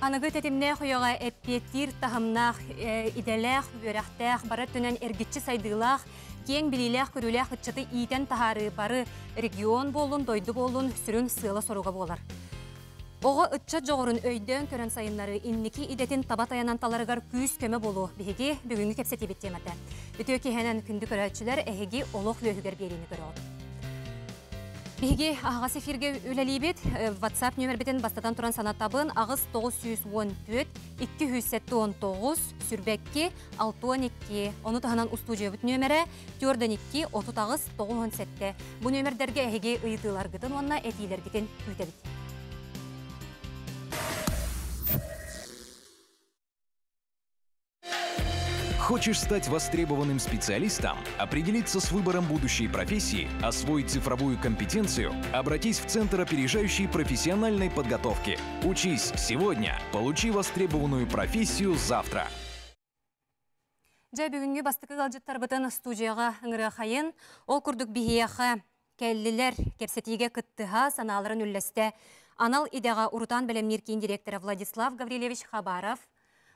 Аныгы тетимне хуяга эппетир тахымнах иделех бюрахтех баратунан эргитчи сайдылах кең билилех күрүлех ытчаты иитен тахары бары регион болун дойду болун сүрүн сыла соруга болар. Ого ытчат жогорун өйдөн көрөн сайыннары инники идетин табатаянанталарыгар күүс көмө болу биһиги бүгүнгү кепсетибит темата. Үтөки хенен күндү көрөчүлөр эһиги олох лөһүгөр берини көрөт. Биге ағас эфирге үләлейбет, WhatsApp нөмірбетін бастадан тұран санаттабын ағыз 914-219 сүрбәкке 612. Оны тағынан ұстуджы өбіт нөмірі 4-2-30-9-17. Бұ нөмірдерге әйге ұйытылар ғытын, онына әтейлер ғытын өйтәбіт. Хочешь стать востребованным специалистом, определиться с выбором будущей профессии, освоить цифровую компетенцию? Обратись в Центр опережающей профессиональной подготовки. Учись сегодня, получи востребованную профессию завтра.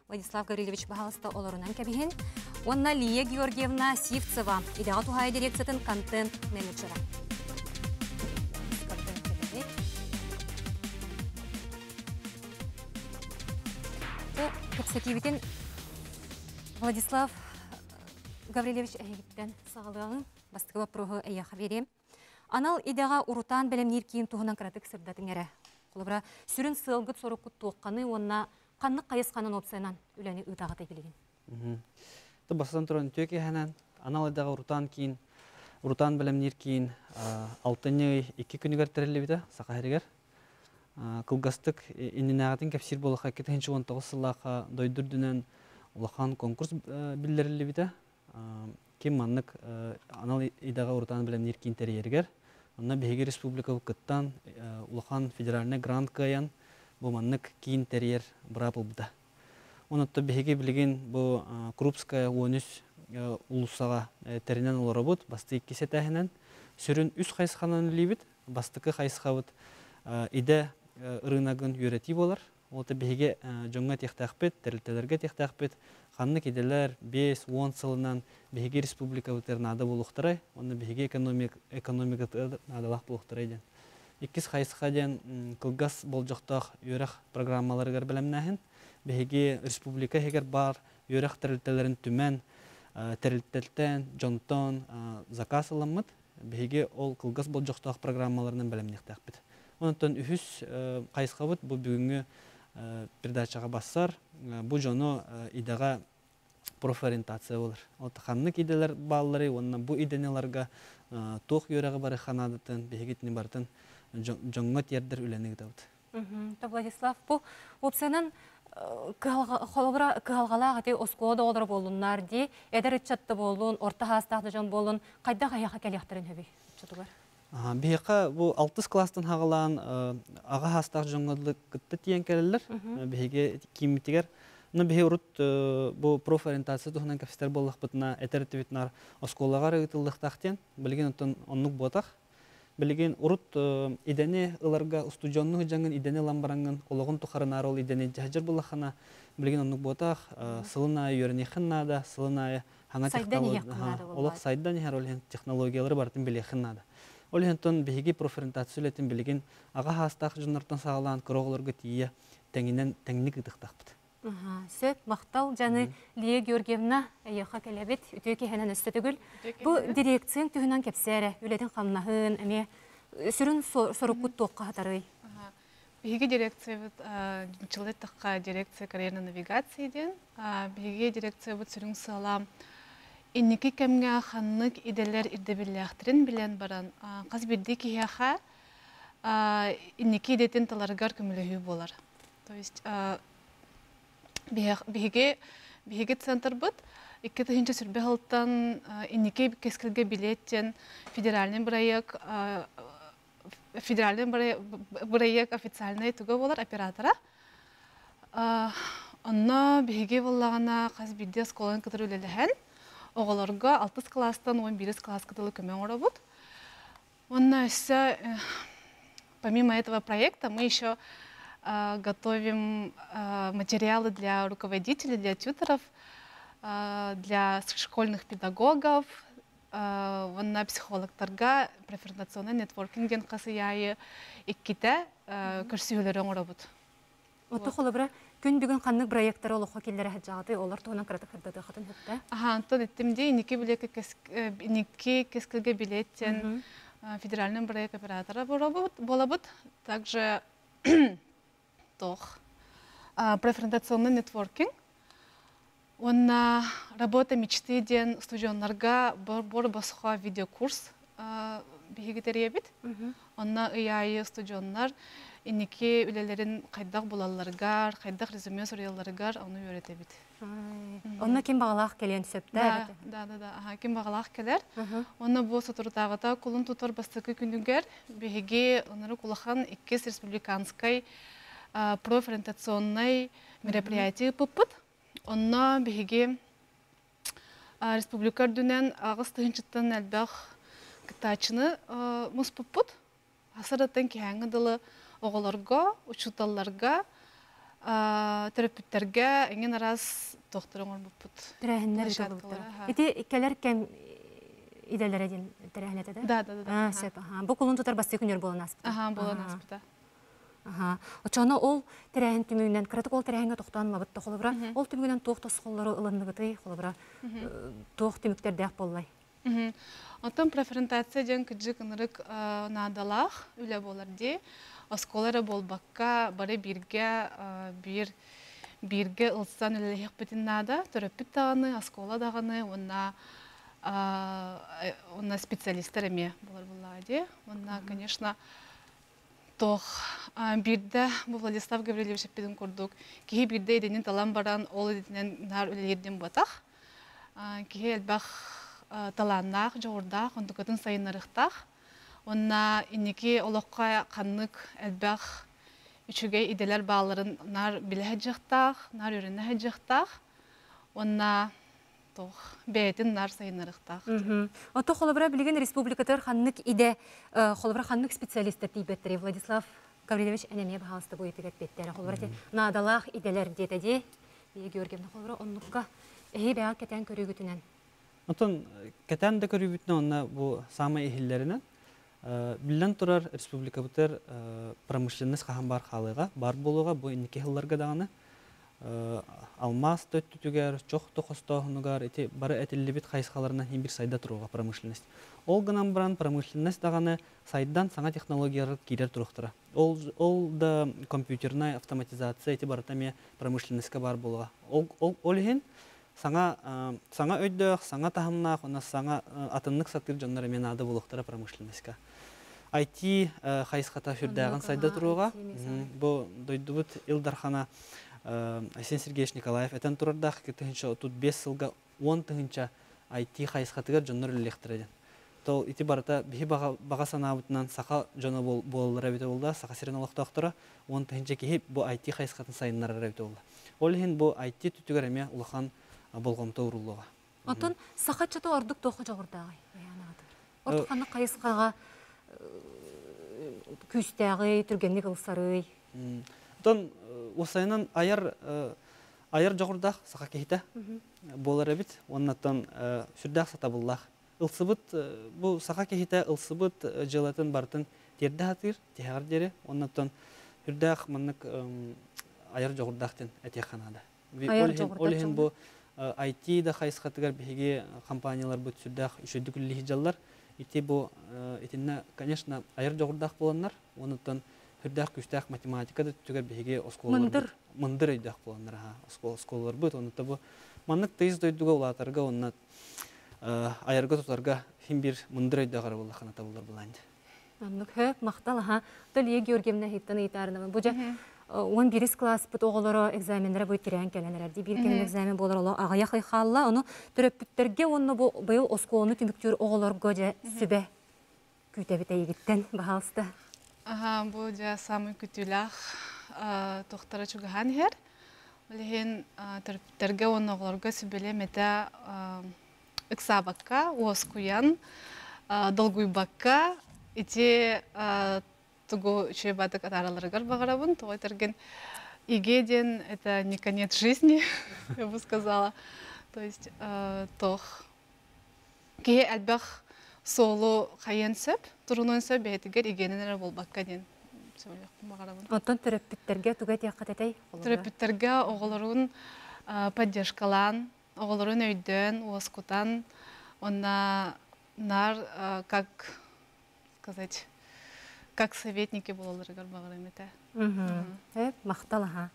Владислав Гаврилевич Багалста Олорунан Кабихин, Онна Лия Георгиевна Сивцева, идеал тухая дирекция контент-менеджера. Владислав Гаврилевич Агиттен Сагалын, Бастыкова Пругы Эяхавери. Анал идеал урутан белемнир киин тухынан кратык сырдатынгере. Кулабра сүрін сылгыт сорок туққаны онна Канны қайысқанын опсайынан үләне ұйтағытай келеген. Бастан тұран төке әнән, аналайдағы ұрытан кейін, ұрытан білімнер кейін, алтыны екі күнігер тәрілі біді, сақайрегер. Қылғастық енен ағатын кәпсер болуға кеті хенші 19 сылаға дойдырдынан ұлақан конкурс білдерілі біді. Кем маңнық аналайдағы ұрытан білімнер кейін тәрігергер. Онына бейге республика ұлқыттан ұлақан федераліне грант қайан Боманнык кин терьер брабылда. Он от беги блигин бо крупская уонюс улусага теринен уларабот басты кисе тәһенен сүрүн үс хайсханан либит бастыкы хайсхавыт иде рынагын юрети болар. Ол беги жонга техтахпет терилтелерге техтахпет ханны киделер 5-10 сылынан беги республика утернада болуктырай. Оны беги экономика надалах болуктырайден. Иккис хайсхаден кылгас болжоқтақ юрақ программаларығар білімнәхін. Беге республика хегер бар юрақ тәрілтелерін түмен тәрілтелтен, жонтон, заказ аламыд. Беге ол кылгас болжоқтақ программаларынан білімнәқтәқ біт. Онытын үхіс қайсқабыт бұл бүгінгі передачаға бассар. Бұл жону идаға профориентация олар. Отықаннық иделер баллары, онынан бұл иденеларға тоқ юрағы бары ханадытын, бегетіні бартын. Жоңғат ердер үләнегі дауды. Владислав, бұл өпсенің қалғалаға дей осқуада олар болуынлар дей, әдір үтчатты болуын, орта хастақты жон болуын, қайда қаяқа кәлектірін өбей? Бейқа бұл 6 кластың хағалаған аға хастақты жоңғадлықытты тиен кәрілдер. Бейге кеметтігер. Бейге ұрыт бұл профориентация тұхынан кәпістер болық бұтына әтірті бетінар осқуалағар өйтілдіқ Білген ұрыт идәне ұларға ұстудионның жаңын идәне ламбараңын олығын тұқарын арол идәне жағыр болақына білген оның бұтақ сылына үйеріне қыннады, сылына олық сайдан еғар олығын технологиялары бартын біле қыннады. Олығын тұн бейге профориентация үлетін білген аға хастақ жыныртын сағалаған күроғыларға тие тәңінік ұтықтақ бұд. Сөп, мақтал, жаны Лия Георгиевна Яха Келебет, үтеке хәнен өстетігіл. Бұл дирекцияң түхінен кепсәрі, үлетін қамнағын, әме сүрін сорыққыт тоққа қатарай. Беге дирекция бұд жылы тұққа дирекция карьерна навигацияден. Беге дирекция бұд сүрін сала иннекі кәмге қаннық иделер ирдебілі ақтырын білен баран. Қаз бірді кейіға иннекі идетін таларығар көмілігі болар. Биһиги центр быт, 2-нче сүрбе халтан иннеке кескилге билеттен федеральный браек официальный туга болар оператора. Онна биһиги боллагана каз бидде сколан кытыр үлелеһен, оголорга 6 класстан 11 класс кытылы көмөң орабыт. Онна исә помимо этого проекта мы еще готовим материалы для руководителей, для тьюторов, для школьных педагогов, на психологтарга, профессиональный нетворкинг, касаяи и кита, курсивлер работ. Вот такое Күнбегін қанның проекттары олық өкелдері әджағады, олар туынан қыраты қырдады қатын өтті? Аха, антон еттімде, неке кескілге билеттен федеральный проект оператора бола бұд. Также тоқ префронтационный нетворкинг. Онна работа мечты ден студионларға бор басуға видеокурс бігігітері ебет. Онна ұяйы студионлар. Инеке үлелерін қайдақ болаларғар, қайдақ резюме сұреларғар, оны өреті бит. Онына кем бағалақ келен сөпті? Да, кем бағалақ келер. Онына бұл сұтырдағыда құлын тұтыр бастықы күнігер, бігеге оныры құлақан иккес республиканскай профориентационный мероприятие пұппыт. Онына бігеге республикар дүнен ағыз тұхыншыттан әлбәқ күтачыны мұс пұппыт. Асыраттан кейәңгіділі оғыларға, ұшыталарға, терапевтерге әңген араз доқтырың орбып бұд. Тірәхіндер жылы бұдыр. Еті кәлер кәм иделер әден тірәхін әтеді? Да. Бұл құлын тұтар басты күнер болын аспыда? Болын аспыда. Отшаны ол тірәхін түмігінден, қыратық ол тірәхінге тоқтанма бұдты қолыбыра, ол түмігінден тоқ тосқылары ұлындығыды қолыбыра, тоқ түміктердек болай. Отын преферентация ден күджік ұнырық надалақ үлі боларды. Осколары болбаққа бары бірге ұлыстан үлі еқпетін нада. Төріппіт тағаны, оскола дағаны, онна специалистер әме болар болады. Онна, конечно, тоқ бірді, бұл Владислав Гаврилевич әппедің көрдік. Кейі бірді еденін талан баран, ол еденен нар үлі ерден батақ. Кейі әлбәқ таланнақ, жоғырдақ, ондықытын сайынарықтақ. Онна инеке олыққа қаннық әлбәқ үшіге иделер бағаларын нар білі әджіқтақ, нар үріні әджіқтақ. Онна бәйетін нар сайынарықтақ. Оты қолыбыра білген республикатар қаннық иде, қолыбыра қаннық специалистер дейбеттірі. Владислав Гаврилевич әнеме бағалысты бойытық әтбеттері. Қолыбыра надалақ иделер деді. Георгиевна қолыбыра онлыққа әй бәға кәтен көрігітінен. Антон, кәтән дә көрібітіне онына бұл самы ехілдерінен білден тұрар республика бұтыр промышленес қаған бар қалыға, бар болуға бұл инеке хылларға дағаны алмас төттүтігер, чоқ тұқыстағынығар, бары әтілі біт қайыз қаларынан ең бір сайда тұруға промышленес. Ол ғынан бұран промышленес дағаны сайдан саңа технологиялар кейдер тұруқтыра. Ол да компьютерна автоматизация әті барытаме промышленеске бар болуға. Ол ең саңа өйдіғ, саңа тағымнақ, саңа атыннық сатыр жонлары мен ады болуқтыра промышленеске. IT қайысқата фүрдәғын сайда тұруға. Бұл дойды бұд Илдархана Асен Сергеевич Николаев әтен тұрырдақ кетігінші ұтуд 5 сылға 10 түгінші IT қайысқатығыр жонлары үлектіреді. Тол ити барыта бігі баға санабытынан сақа жоны болылыр әбеті болды, сақа сирен олықты ақтыра, 10 түгінші кейіп бұл IT қайысқатын сайынлары әбеті болды. Ол ең бұл IT түтігер әме ұлыған болғамта ұрылыға. Антон, сақатшаты ордық тоқы жоғырдағы. Ордыққаны қайысқаға күстәғі, түргенлік ұлсары. Антон, осайынан айар жоғырдақ сақа кейті болар әбіт. Оннаттан сүрдәқ сатабылдақ. Бұл сақа кейті ұлсыбыт жылатын бартын терді ғатыр, тегір дері. Оннаттан сүрдәқ мұнық айар жоғырдақтен әтек қанады. Ол ең бұл IT-да қайысқатығар беге компаниялар бұд сүрдәқ үшеді күлі хиджалар. Ете бұл, етінна, конечно, айыр жоғырдақ боланлар, оныттан үрдәқ күштәқ математикады түгер беге мұндыр өйдәқ боланлар, осколалар бұд. Онытта бұл, маңнық тез дойдуға олатарға, онына айырға тұтарға хим бір мұндыр өйдәғар болы қаната болар боланды. Маңнық хөп, мақтал, Төле Георгиевна хеттіні етарынамын. Бұжа, 11 класс бұд оғылыры экзаменлері бұд керен кәленерді. Бір керен экзамен болыр олы ағаяқы қалла, оны түріппіттерге оны бұл осқолыны түміктер оғылыр көже сөбе күйтәбіт әйгіттен бағалысты. Бұл жа самын күтіләқ тоқтары чүгіған хер. Олеген түріппіттерге оны оғылырға сөбелі мәді ұқсабаққа, осқуян, долгуйбаққа, әте тугу чебатык араларыгар багарабын, тугай терген игеден это не конец жизни, я бы сказала. То есть тох ке албах соло хаянсеп, турунонсеп бетигер игененер болбаккаден. Оттон терапиттерге тугат якатай. Терапиттерге оголорун поддержкалан, оголорун өйдөн, уаскутан, онна нар как сказать, как советники бололаргар багарамета. Макталаха.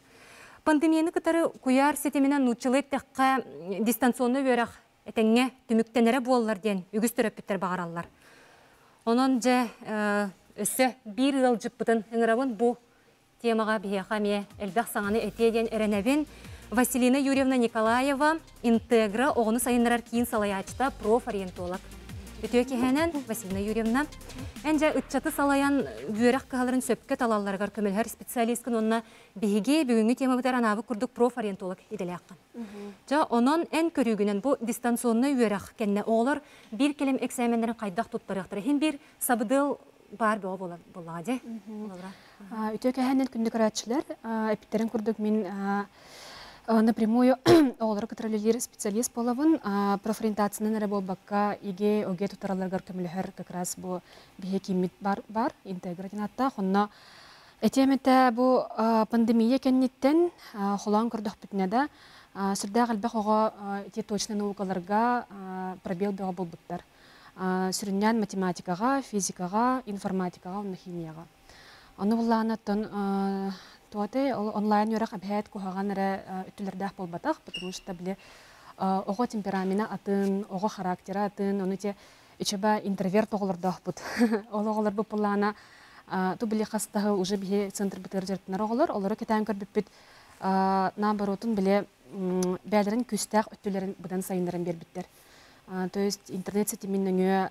Пандемияны катары куяр сетеминен нучылыттакка дистанционный берек этеңе түмүктенере бололар ден үгүз терапиттер багаралар. Онон же өссө бир ыл жыппытын ыңырабын бу темага бияхаме элбах саңаны этеден эренебин Василина Юрьевна Николаева интегра огону сайынырар кийин салаячта профориентолог. Өтөкеһенен Василина Юрьевна энже ытчаты салаян бүйрәк кыһаларын сөпкә талаларга көмөлһәр специалисткын онна биһиге бүгүнгү темабытар анабы курдук профориентолог иделяккан. Жа онон эн көрүгүнен бу дистанционный бүйрәк кенне оолар бир келем экзаменлерин кайдак туттарыктыр. Хим бир сабыдыл бар боо болла же. Өтөкеһенен күндүк аратчылар эпиттерин курдук мен напрямую олар контролирует специалист половин, а профориентация на работу бака иге оге туторалларга көмөлһөр как раз бу бихекимит бар интегратинатта хонна этемете бу пандемия кенниттен холан курдук битнеде сырдагы албак ого те точно наукаларга пробел бага болбуттар. Сүрүннән математикага, физикага, информатикага, химияга. Аны булланаттан туатай онлайн юрак абхат кугаганра үтүлөрдөх болбатах, потому что биле ого темперамина атын, ого характера атын, аны те ичеба интроверт оголордох бут. Ологолор бу плана ту биле хастагы уже бие центр битергертнер оголор, олар кетен көрбүп бит. Наоборотун биле бәлерин күстәк үтүлөрүн будан сайындырын бербиттер. То есть интернет сетиминнең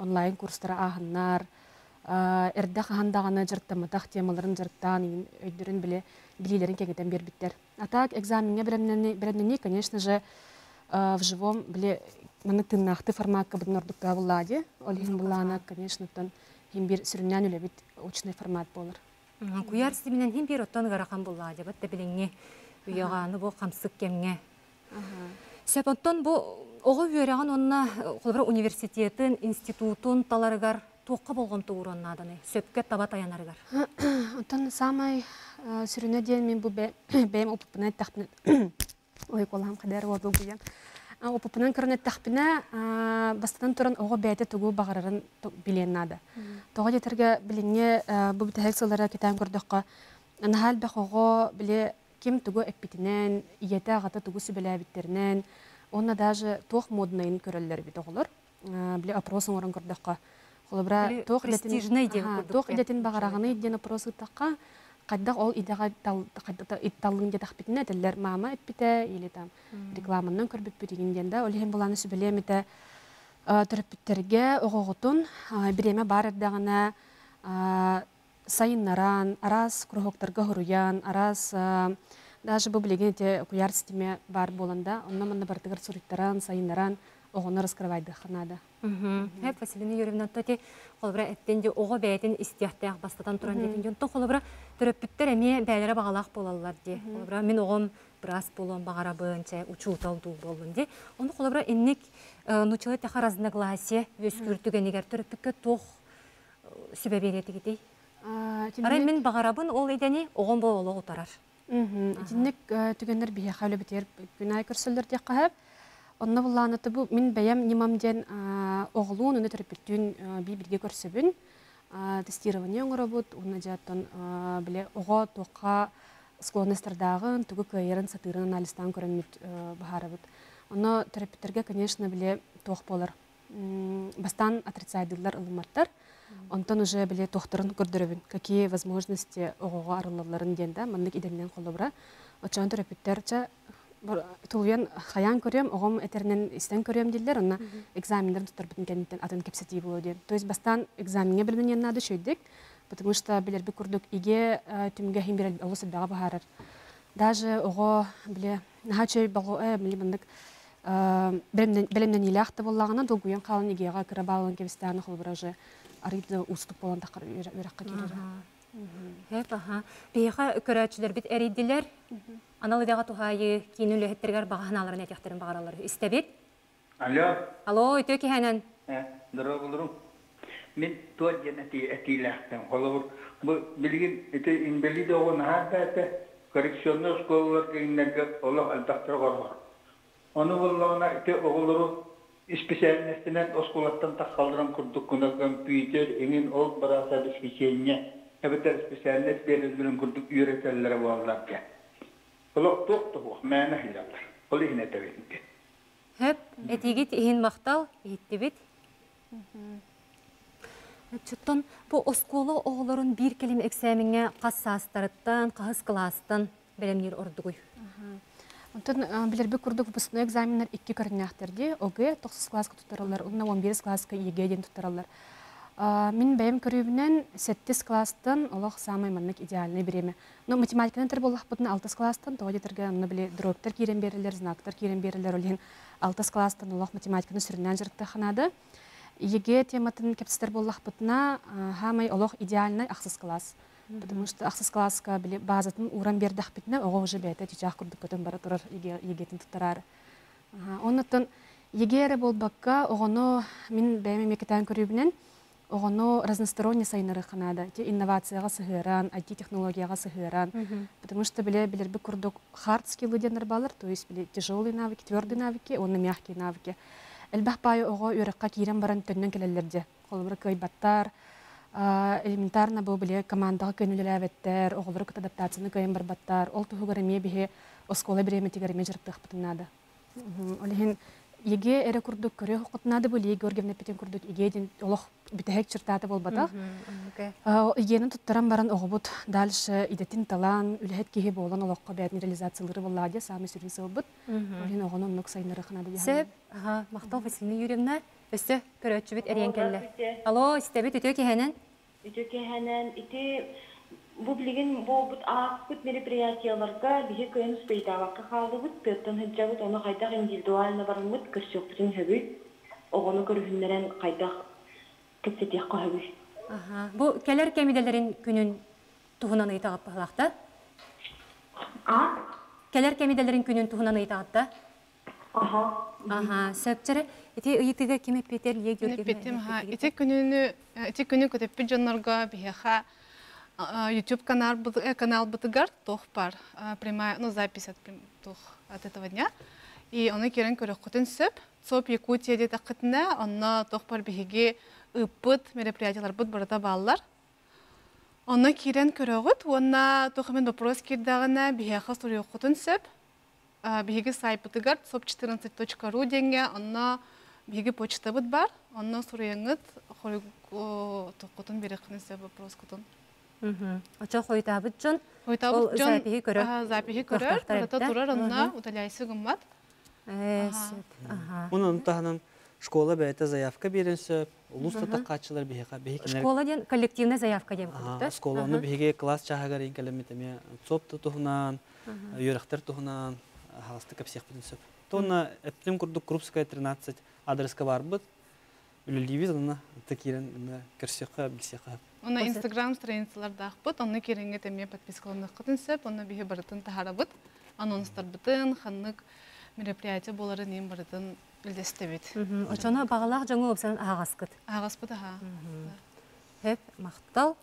онлайн курстары ахыннар эрдэх хандаганы жырттаматах темаларын жырттан өйдүрүн биле билилерин кеңетен бербиттер. А так экзаменге беренени, конечно же, в живом биле манытыннакты форматка бутнордукта буллади. Олин буллана, конечно, тон хим бир сүрүннөн эле бит очный формат болор. Куяр сиз менен хим бир оттон каракан буллади. Батта билеңне уяганы бу камсык кемге. Сепоттон бу ого үйрөгөн онна кулбар университеттин, институттун таларыгар тоққа болған туғырын адыны, сөпке таба таянарғар. Отын самай сүріне дейін мен бұл бәйім опыпынан тәқпіне, ой қолам қадар ол бұл бұйын, опыпынан көріне тәқпіне бастынан тұрын оғы бәйті тұғы бағарарын білен ады. Тоға детерге біліне бұл бітәк салара кетен көрдіққа, нағал бәқ оғы біле кем тұғы әкпетінен, иеті ағаты тұғы сөбілі әбіттерінен, онына даже тоқ модынайын көрілілер бет оғылыр, біле опросын орын көрдіққа. Престижный ден көрдік. Тоқ идетін бағарағыны идден опросы таққа, қайдақ ол идеға талығын де тақпетін әділер мама әтпеті, елі там рекламынан көрбетпет егенден де. Олеген боланы сөбелеметі түріппеттерге оғығытын біреме бар әрдіғана сайыннаран, араз күрғоқтарға ғұруян, араз даже бұл білеген де құяр сетеме бар болында, оннаманна бардығыр сұрыттаран, сайыннаран оғыны раскрывайды қанады. Василина Юрьевна, тоте қолыбыра әттенде оғы бәйетін істияқтаяқ бастадан тұран дейтін. Тон қолыбыра түріппіттер әме бәйлері бағалақ болалар де. Қолыбыра мен оғым біраз болуын бағарабын, учуутал дұл болуын де. Оны қолыбыра әннік нұчылы тәқаразына ғыласе өскүрттігенегер түріппікке тоқ сөбәбелеті кетей. Арай мен бағарабын ол едәне оғым болуы ұтарар. Әтіннік Онна булланы табу мин бәям нимамден оглуун уны терапевттүн бибирге көрсөбүн тестирование оңробут уна жаттан биле ого тока склонностардагын тугы кайрын сатырын анализдан көрүнүп баарыбыт. Аны терапевттерге, конечно, биле тох болор. Бастан отрицательдер ылыматтар. Онтон уже биле тохторун көрдүрөбүн. Какие возможности ого арылларын ден да, мындык идемден колобра. Очон терапевттерче Тулвен хаян көрем, оғым әтерінен істен көрем дейлер, онна экзамендерін тұттырбытын кәнеттен атын кепсетей болады. То есть бастан экзаменге білмінен нады шөйдік, потому что білербі күрдік иге түмге химбер алу сәдбаға бағарыр. Даже оғы біле наға чөй бағу әмілі бұндық білімнен елі ақты болағынан, долгуен қалын игеға кірі бағылын кевістіғаны қолбыражы. арыды уступ оланда вераққа келеді. Ага. Бейға көрәтшілер бит әрейділер. Аналыдаға тухайы кейінілі әттергер бағаналарын әтектерін бағаралары. Истәбет? Алло. Алло, өте кейінен. Дұрағылырым. Мен туа жен әтейлі әттен қолығыр. Білген әте инбелиді оған әрді әті коррекционный школалар кейіндерге олық әлдақтыр қорғар. Оны болуына әте оғылыру специальностінен осқолаттан таққалдырам күрдік күні компьютер, еңін ол бараса бішкешеніне әбітер специальность берілдірін күрдік үйретелері болалар ке. Олық тұқтығық мәні хилалар. Ол еңін әті бетінде. Хөп, әтегет еңін мақтал, етті бет. Чүттін, бұл осқолы оғылырын бір келім әксәміңе қасастарыттан, қағыз қыластан бәлемнер ордығуй. Онтон билерби курдук выпускной экзаменер 2 көрнөктөрдө ОГЭ 9 класска тутаралар, уна 11 класска ЕГЭден тутаралар. Мен бэм көрүбүнөн 7 класстан олох самый мындык идеальный биреме. Но математикадан тер боллакпытын 6 класстан тоодо терге уна биле дроптер кирен берилер, знактар кирен берилер олен 6 класстан олох математиканы сүрүнөн жырыкта ханады. ЕГЭ тематын кептер боллакпытына хамай олох идеальный ахсыз класс. Потому что ахсыз класска биле базатын уран бердах битне ого уже бете тичак курдук көтөн бара турар егетин туттарар. Оннотон егере болбакка огоно мин бэми мекетен көрүбүнөн огоно разносторонне сайнары канада, те инновацияга сыгыран, IT технологияга сыгыран. Потому что билерби курдук hard skillы денер балар, то есть биле тяжелые навыки, твердые навыки, онно мягкие навыки. Элбах бай ого үрөккө кирен баран төннөн келелерде. Колбур кайбаттар. Элементарно был биле команда көнүлөр аветтер, оголору адаптацияны көйөн барбаттар, ол тугура мебиге оскола биреме тигерме жыртык бытынады. Олеген еге эре курдук көрө хукутнады бул еге өргөмне петен курдук егедин олох битек чыртаты болбатак. Егени туттаран баран огобут дальше идетин талан, үлэт кеге болгон олокко баатын реализациялары боллады, сами сүрүнсө болбут. Олеген огонун нок сайнары кынады яны. Сеп, ага, Мактау Василина Юрьевна, өстө көрөтчү бит эрен келле. Алло, истебит өтө кехенен. Үтекенен ити бу билген бу бут акыт мероприятияларга биге көйүн спейтавакка халыбыт петтен хеджабыт аны кайта индивидуально бармыт көрсөктүн хөбүт огону көрүннөрөн кайта кетсетек калбы. Аха, бу келер кемиделерин күнүн тугунан айтагып багакта. А? Келер кемиделерин күнүн тугунан айтагыпта. Аха. Аха, сөптөр эти үйтеге кеме петер ие көргөн. Петтем ха, эти күнү көтөп жаннарга биха YouTube канал бытыгар тох пар прямая, ну запись от этого дня. И аны керен көрөк көтөн сөп Якутия дете кытына, аны тох пар биге ыпыт мероприятиялар бут барата баллар. Аны керен көрөгөт, аны тохмен вопрос кирдагына биха суруу көтөн сөп. Биге сайт бытыгар sop14.ru денге, аны биге почта быт бар, аны сурыяңыт хорыгу тоқытын берекінің сөбі вопрос күтін. Оча хойтабыт жон, ол запихи көрі. Запихи көрі, бұрата тұрар, аны уталяйсы ғымат. Оның ұнтағынан школа бәйті заявка берін сөп, ұлыстата қатшылар бейіға. Школа ден коллективне заявка дем күтті? Школа, оны бейге класс чағығар енкелеметіме, сопты тұғынан, юрақтар тұғынан. Халасты капсех пытынсып. Тонна эптим курдук Крупская 13 адреска барбыт. Үлелевиз ана текерен кирсеха билсеха. Она Instagram страницаларда акпыт, аны керенге теме подпискаланды кытынсып, аны бие бартын тахарабыт, анонстар бытын, ханнык мероприятие боларын ем бартын билдестебит. Очана багалак жаңы опсан агаскыт. Агаспыт аха. Хеп мактал.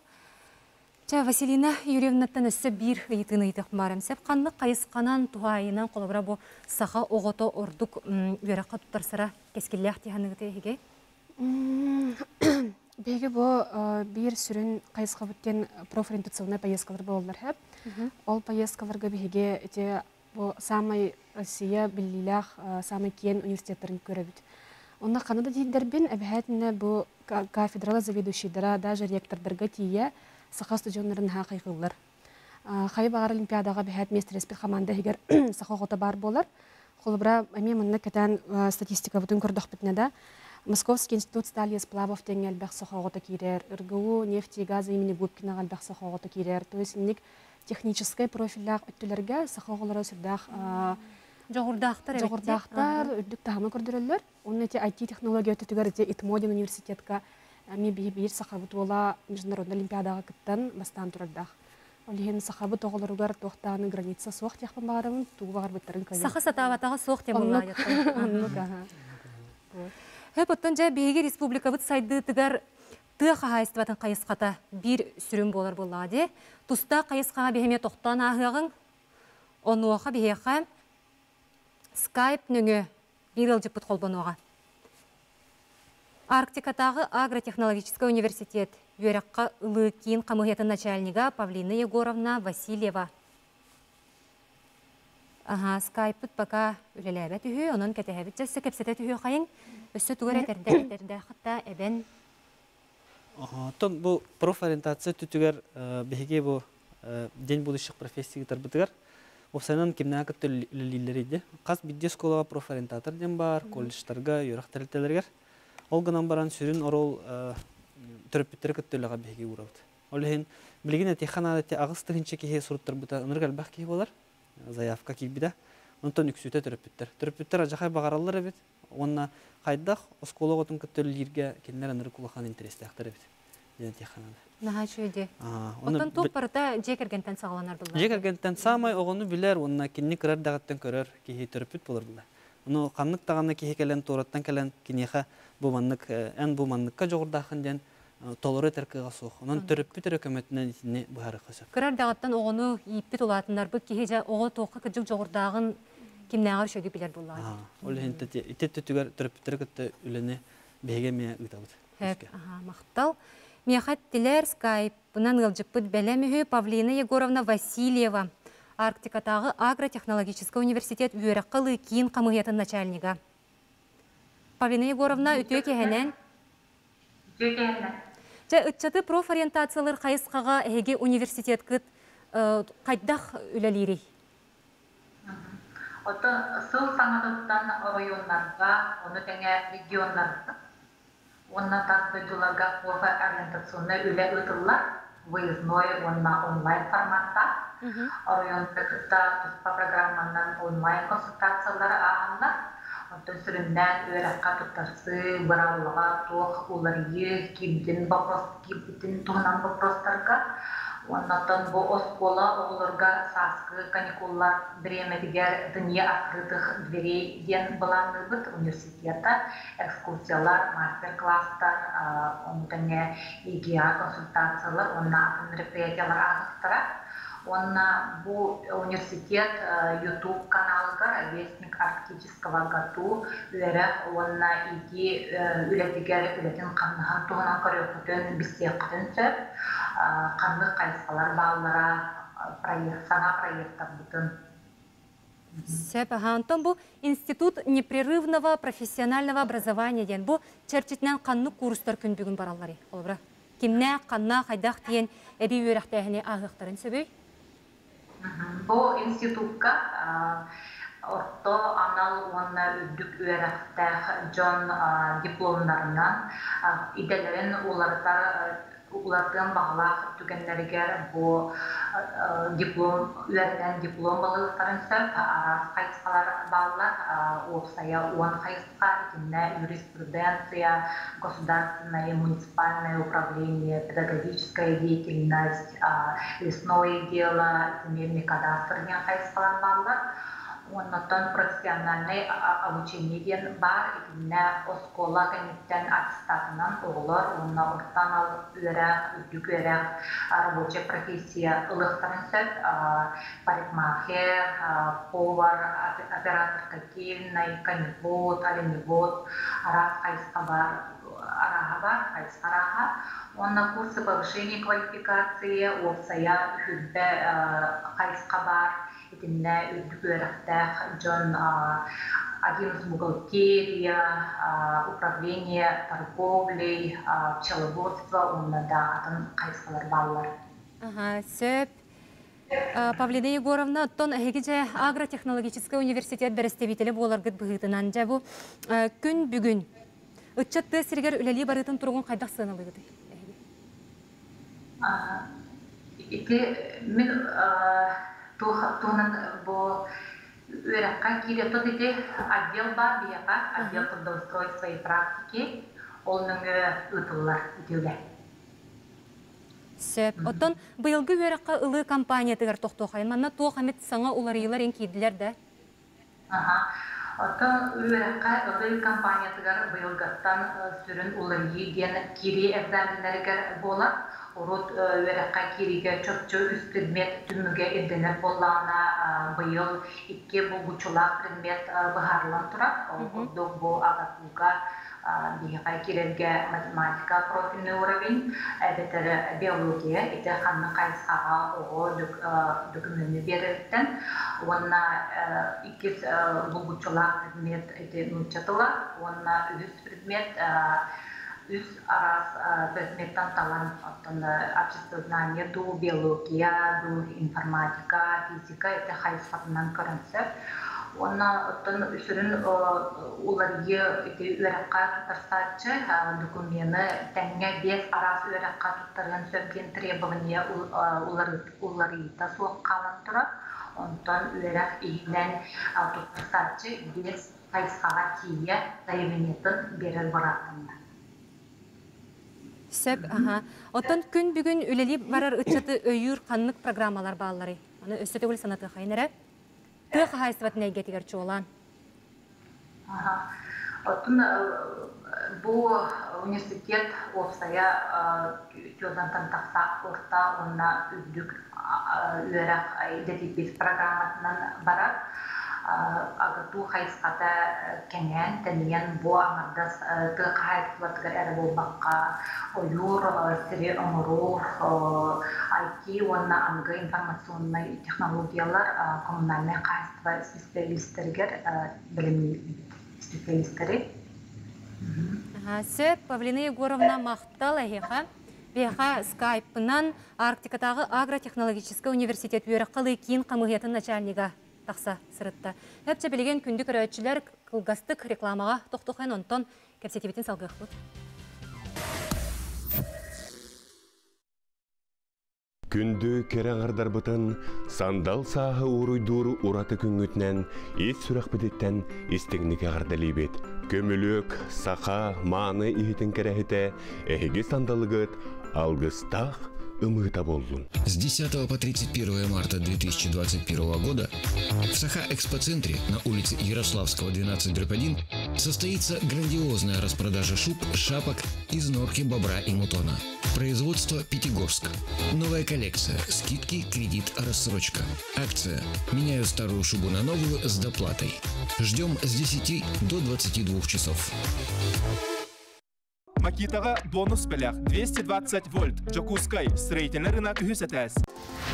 Василина Юрьевнаттан өссі бір үйтін үйтіқ барым. Сәп қанлық қайысқанан туғайынан қолабыра бұл саға оғыты ордық өріққа тұттарсыра кескеллі ақтиянықты еге? Беге бұл бір сүрін қайысқа бүттен профориентационный поездкалар болдыр әп. Ол поездкаларға беге самай Россия біліліғ, самай кен университеттерін көріп. Онна қанады дейдербен әбіғәтіне бұл кафедрала заведущидара, даже ректордарға тие саха студионнарын хақиқылыр. Хайбағар олимпиадаға бәйәт местер еспет қаманда егер саха ғота бар болар. Қолыбыра әме мұнна кәтән статистика бұтын күрдіқ бітіне да. Московский институт стали есплавов тенге әлбәқ саха ғота керер. РГУ, нефти и газы имени Губкина әлбәқ саха ғота керер. То есть, нек технической профилдақ өттілерге саха ғолары сүрдәқ жоғырдақтар, үрдік тағамы көрдірілер. Оның әте IT технология өттігер әте Итмодин университетка международный олимпиада кыттан бастан турдах. Олиген сахабы тоголоругар тохтаны граница сохтях помагарым тугар беттерин кайын. Сахасатаватага сохтя булайат. Хэпоттан жа беге республикабыт сайды тыгар тыха хайстватын кайысхата бир сүрүм болар булады. Туста кайысхага бехеме тохтан агыгын онуха бехем Skype нөңө бирел жепут холбонуга. Арктикатагы агротехнологический университет Юракка Лыкин комитета начальника Павлина Егоровна Васильева. Ага, Skype тут пока улелебет үйі, онын кәтегебет жасы кәпсетет үйі қайын, өсі түгір әтерді қытта әбен. Тон бұл профориентация түтігер бігеге бұл ден будущих профессий тарбытығар. Обсайнан кемнен әкіп түлілілер еді. Қаз бидде сколаға профориентатор ден бар, колледжтарға, юрақ тәрілтелергер. Олғынан баран сүрін орол түріппеттері көттерліға бейге ұрауды. Олығын білген әтеқан адетте ағыстық үнші кейе сұрыттар бұта ұнырғал бақ кейі болар, заявқа кейбіда, ұнтан үксүйті түріппеттер. Түріппеттер ажақай бағаралыр әбет, онына қайдақ ұсколығы ұтын көттерлерге кенілер ұныр құлақан интересті ақтар әбет. Наға жүйде. Оттан тоқ барыда жекергентен сағаланар бұлар? Жекергентен сағамай оғыны білер, онына кеніне кірар дағаттан көрер кейе түріппет болар бұлар. Ну, қанық тағаны кейі кәлін, туыраттан кәлін, кенеға бұманнық, ән бұманныққа жоғырдақын ден толыры тәркіға соқ. Оның түріппітір өкіметінен етіне бұхары қысып. Көрәр дағаттан оғыны еппет олатындар бұл кейі жа оғы тоқы күджік жоғырдағын кемне ағыр шөге білер болағын. Ол еңтеті, ететті түгер түріппітір күтті үліні беге мея ұйтауды. Әп, мақтал. Мияхат тілер скайпынан ғылжіппіт бәлемі Павлина Егоровна Васильева. Арктикатағы агротехнологический университет Юракка Лыкин комитета начальника. Павлина Егоровна, үтіе кехенен? Үтіе кехенен. Үтчаты профориентациялар қайысқаға әге университет күт қайдақ үләлері? Оты сыл саңадыттан районларға, оны тәне регионларға, онына таты жыларға профориентационы үлә өтіллар, выездной онына онлайн форматта, Ориентекта по программам нам онлайн консультациялар ағында, онтан сүрінден өрәққа тұттарсы, бұралыға тоқ, олар ек, кемден тұғынан бақпырыстарға, оннаттан бұл оскола оларға сасқы, каникуллар, біремедігер, дүния ақырытық дверейден бұланды бұд, университета, экскурсиялар, мастер-кластар, онтане егеа консультациялар, онна мероприятиялар ағықтыра. Он был университет YouTube каналга «Вестник арктического гату», он на иди үлетігер үлетін қаннығын туғынан көрекітін, бестеқтін сөп, қанды қайсалар бағылара сана проекттар бұтын. Сөп, ағантон бұл институт непрерывного профессионального образования ден. Бұл чертетнен қанны курстар күн бүгін баралары. Олыбыра, кемне қанна қайдақ дейін әбей өрәқтәғіне ағықтарын сөбей? Бұл институтқа орто анал онына өздік өәрәқтәқ жон дипломдарынан иделерін олардың бағылақ түгенлерігер бұл өәрден диплом балығыстарын сөп, араз қайсқалар балылар, опсая оң қайсқа, кенне юриспруденция, государственное муниципальное управление, педагогическая деятельность, лесное дело, земельный кадастр, не қайсқалар балылар. Оннотон профессиональный обучение ден бар, кенне оскола кенеттен аттестатынан оғылар, онна ұрттан алып өрәк, үздік өрәк, рабоча профессия ұлықтарын сөп, парикмахер, повар, оператор котельной, коневод, оленевод, араз қайсқа бар, араға, он на курсы повышения квалификации, опция, үздік қайсқа бар, Итинне үздігөріқтәқ жон агенс бухгалтерия, управление торговлей, пчеловодство, онында атын қайсқалар балылар. Сөп. Павлина Егоровна, тон әгеже агротехнологический университет бәрістебетелі болар гіт бұғытынан жа бұл. Күн бүгін үтчатты сергер үләлі барытын тұрғын қайдақ сыналы гіті? Мен Тухнан бо веракаки, это отдел бабияка, отдел трудоустройства и практики. Сөп, оттон бұйылғы өріққа ұлы компания тігір тоқтоқайын, манна тоқамет саңа олар елер ең кейділер де? Аға, оттон өріққа ұлы компания тігір бұйылғаттан сүрін олар елген кере әзәмінлерігер болап, орот өріққа кереге чөкчө үз предмет түміге әділі болағына бұйыл, икке бұл бұчыла предмет бұғарылан тұрап, олғылдың бұл ағатылға, Бихайкиренге математика профильный уровень, это биология, это ханнакайская документальная версия. Он на икис богучла предмет, это нучатла, он на юз предмет, юз раз предмет талант, оттон обществознание, до биология, до информатика, физика, это хайсфатнан концепт. Она оттон үсірін оларге өрәққа тұтырсатшы документы тәңе бес арасы өрәққа тұттырған сөмкен требования оларыйта соққалан тұрап, онтан өрәқ егінен тұтырсатшы бес қайсаға тие заявенетін беріл бұратында. Сөп, аға. Оттан күн бүгін өлелеп барар үтшеті өйір қанлық программалар бағалары. Оны өсеті өл санаты қайныры. Ты хайстват не гетигар чулан. Ага. Оттон бу университет овсая чозантан такса орта онна үздік лерак идетипис программатынан барат. Агату хайската кенен тенен бу амардас ты хайстватгар әрбол баққа ойур, сире омрур, IT, онна аңғы информационный технологиялар коммунальный хайства специалистергер білімі специалистері. Сөп, Павлина Егоровна мақтал әйеға. Беха скайпынан Арктикатағы агротехнологический университет бүйірі қылы кейін қамығетін начальнега. Тақса сырытта. Әпче білген күндік өрәтшілер қылғастық рекламаға тоқтуқайын онтон кәпсетебетін салғық бұд. Күнді кәрі ғардар бұтын, сандал сағы ұруйдур ұраты күнгітнен, ес сүрақ бідеттен істігініке ғардалейбет. Көмілік, сақа, маны ехетін кәрәхеті, әхеге сандалығыт, алғыстақ, С 10 по 31 марта 2021 года в Саха-экспоцентре на улице Ярославского, 12-1 состоится грандиозная распродажа шуб, шапок из норки, бобра и мутона. Производство Пятигорск. Новая коллекция. Скидки, кредит, рассрочка. Акция. Меняю старую шубу на новую с доплатой. Ждем с 10 до 22 часов. Макитова бонус пелях 220 вольт. Джокускай строительный рынок ЮСТС.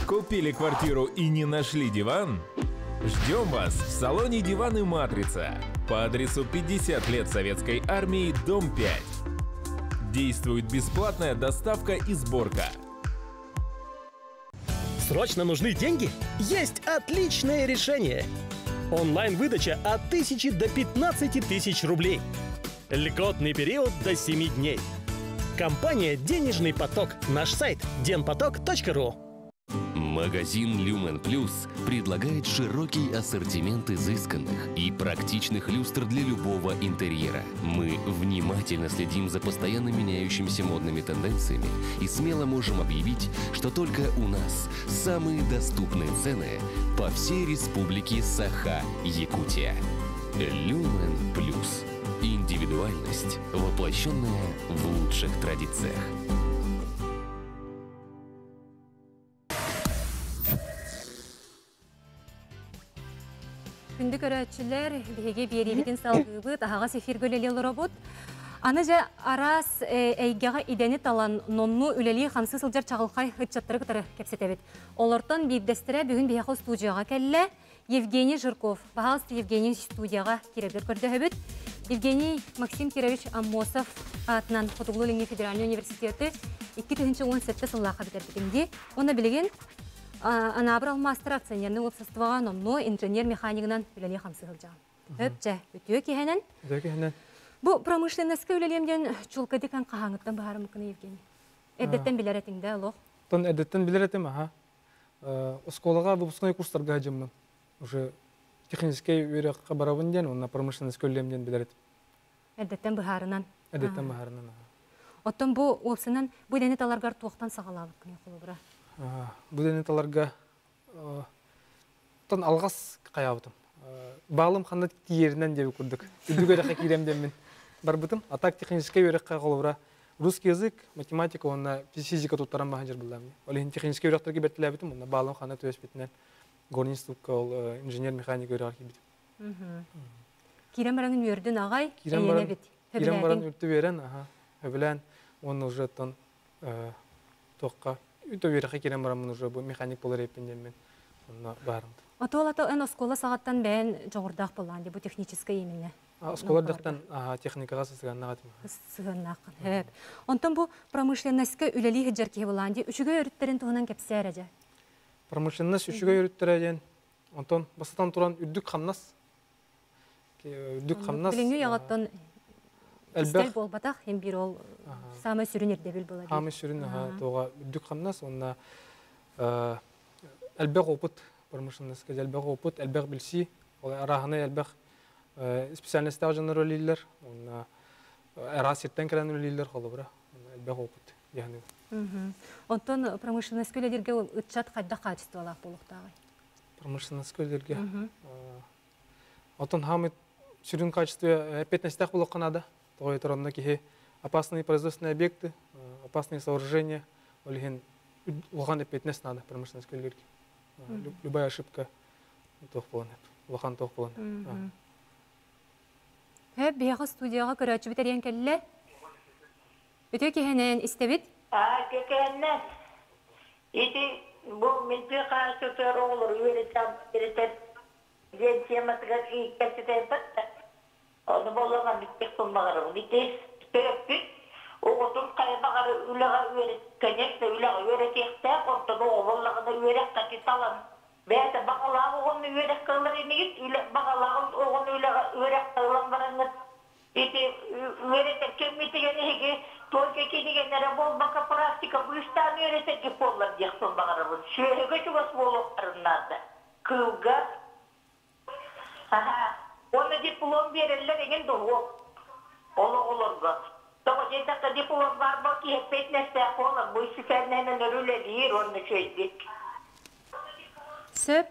Купили квартиру и не нашли диван? Ждем вас в салоне «Диван и матрица» по адресу 50 лет Советской армии, дом 5. Действует бесплатная доставка и сборка. Срочно нужны деньги? Есть отличное решение. Онлайн-выдача от 1000 до 15 тысяч рублей. Льготный период до 7 дней. Компания «Денежный поток». Наш сайт денпоток.ру. Магазин «Люмен Плюс» предлагает широкий ассортимент изысканных и практичных люстр для любого интерьера. Мы внимательно следим за постоянно меняющимися модными тенденциями и смело можем объявить, что только у нас самые доступные цены по всей республике Саха, Якутия. «Люмен Плюс». Индивидуальность, воплощенная в лучших традициях. Күндік өрәтшілер, бігі беребетін салғығы, тағағас эфиргөлелі робот. Аны жа арас әйгеға идені талан нонну үлелі қамсы сылжар чағылқай үтчаттыры күтірі кәпсетебет. Олыртын бейбдестірі бүгін бейхо студияға кәлі. Евгений Жирков. Пожалуйста, Евгений студияға керебдер көрдігібіт. Евгений Максим Кирович Амосов атынан Хотуглу Линге Федеральный университеті 2017 жылла қабетер бітімде. Оны білген Анабрал Мастер акционерінің ұлсыстыға номну инженер-механикынан үліне қамсығыл жағын. Өпчі, өтеу кейінен. Бұл промышленескі үлелемден чулкадекан қағаңыттан бағары мүмкіні, Евгений. Әддеттен білер әтіңді, лоқ? Тон әддеттен білер әтім, аға. Ұсколыға бұпысқынай курстарға әжімнің. Уже технический вероятность барабанден, он на промышленность кольем ден бедарит. Это тембрарынан. Әдеттен бағарынан. Оттан бұл олсынан бұдәне таларға туақтан сағалалық күне қолығыра? Бұдәне таларға тон алғас қаябытым. Бағылым қандат кейерінен дебі көрдік. Үдігі жаққа кейремден мен бар бұтым. Атақ технический өрек қай қолығыра. Русский язык, математика, онна физика туттаран бағын жер бұлдамын. Олеген технический өректірге бәттілі әбітім, онна бағылым қандат өз бетінен горнистылыққа ол инженер-механик өрек бетім. Кейрен баран өрдің ағай, кейене бет. Кейрен баран өрті берен, әбілән, оның ұжыраттан тоққа. Үті өрекқа кейрен баран мұн ұжыр бұл механик болар еппенден мен онна бағырымды. Атолата ән оскола сағаттан бәйін жоғырдақ болғанды, бұл техническай еміне? Осколардақтан техникаға сығанна ғатымға? Сығанна ғатымға, әп. Онтан бұл промышленності үләлі ғыджаркеге болғанды, үшігі өріттерін тұғынан кәпсі әрәді? Промышленность үшігі өріттерәден, онтан басытан тұран үрдік қамнас. Үрдік қамнас. Біліңі яғаттан істәл болбатақ, ем бір ол самы сүрін ердебіл болады. Самы сүрін тоға үрдік қамнас, онна әлбәқ опыт промышленності әлбәқ опыт, әлбәқ білсі, арағына әлбәқ специальность тағжаны рөлейлер, әра серттен кәрән рөлейлер қолы бұра, әлбәқ опыт, яғни. Онтан промышленность көлдерге ол ұтчат қайда қатысты олақ болуқтағы? Промышленность көлдерге? Онтан хамы сүрін қатысты әпетнестіқ болуққан ада, тоғай тұрында кеге опасные производственные объекты, опасные сооружения, олеген ұлған әпетнест нада промышленность көлдерге. Любая ошибка тох боланып, лахан тох боланып. Хәп, бияғы студияға көрәтші бітәрген кәлі? Өте кәнен істебет? Өте кәнен. Еді бұл мүлпі қашы сөр олыр, өрітіп, ден темасыға кәсетіп бітті. Оны болуған бүттек қылмағырым. Бүттес көріп, оғытын қаймағары үліға өрет, кәнекті үліға өретекті, қонтын оғылығыны өрек қаки салам. Бәді бағалағы оғыны өрек қылыр енегіз, бағалағы оғыны өрек қылым барыңыз. Еті өретер кемметігені еге, только кенігенері болмақа практика бұйыстан өретерге қолар дектің бағарымыз. Шөрігі жүгіз болуқтарынады. Күлгі. Оны диплом берілер еген дұғы. Олы олырғы. Тоғы жетақта диплом бар бұл ке петнәсті қолар бұйсы фәрнәнін үрілелер оны сөздек. Сөп,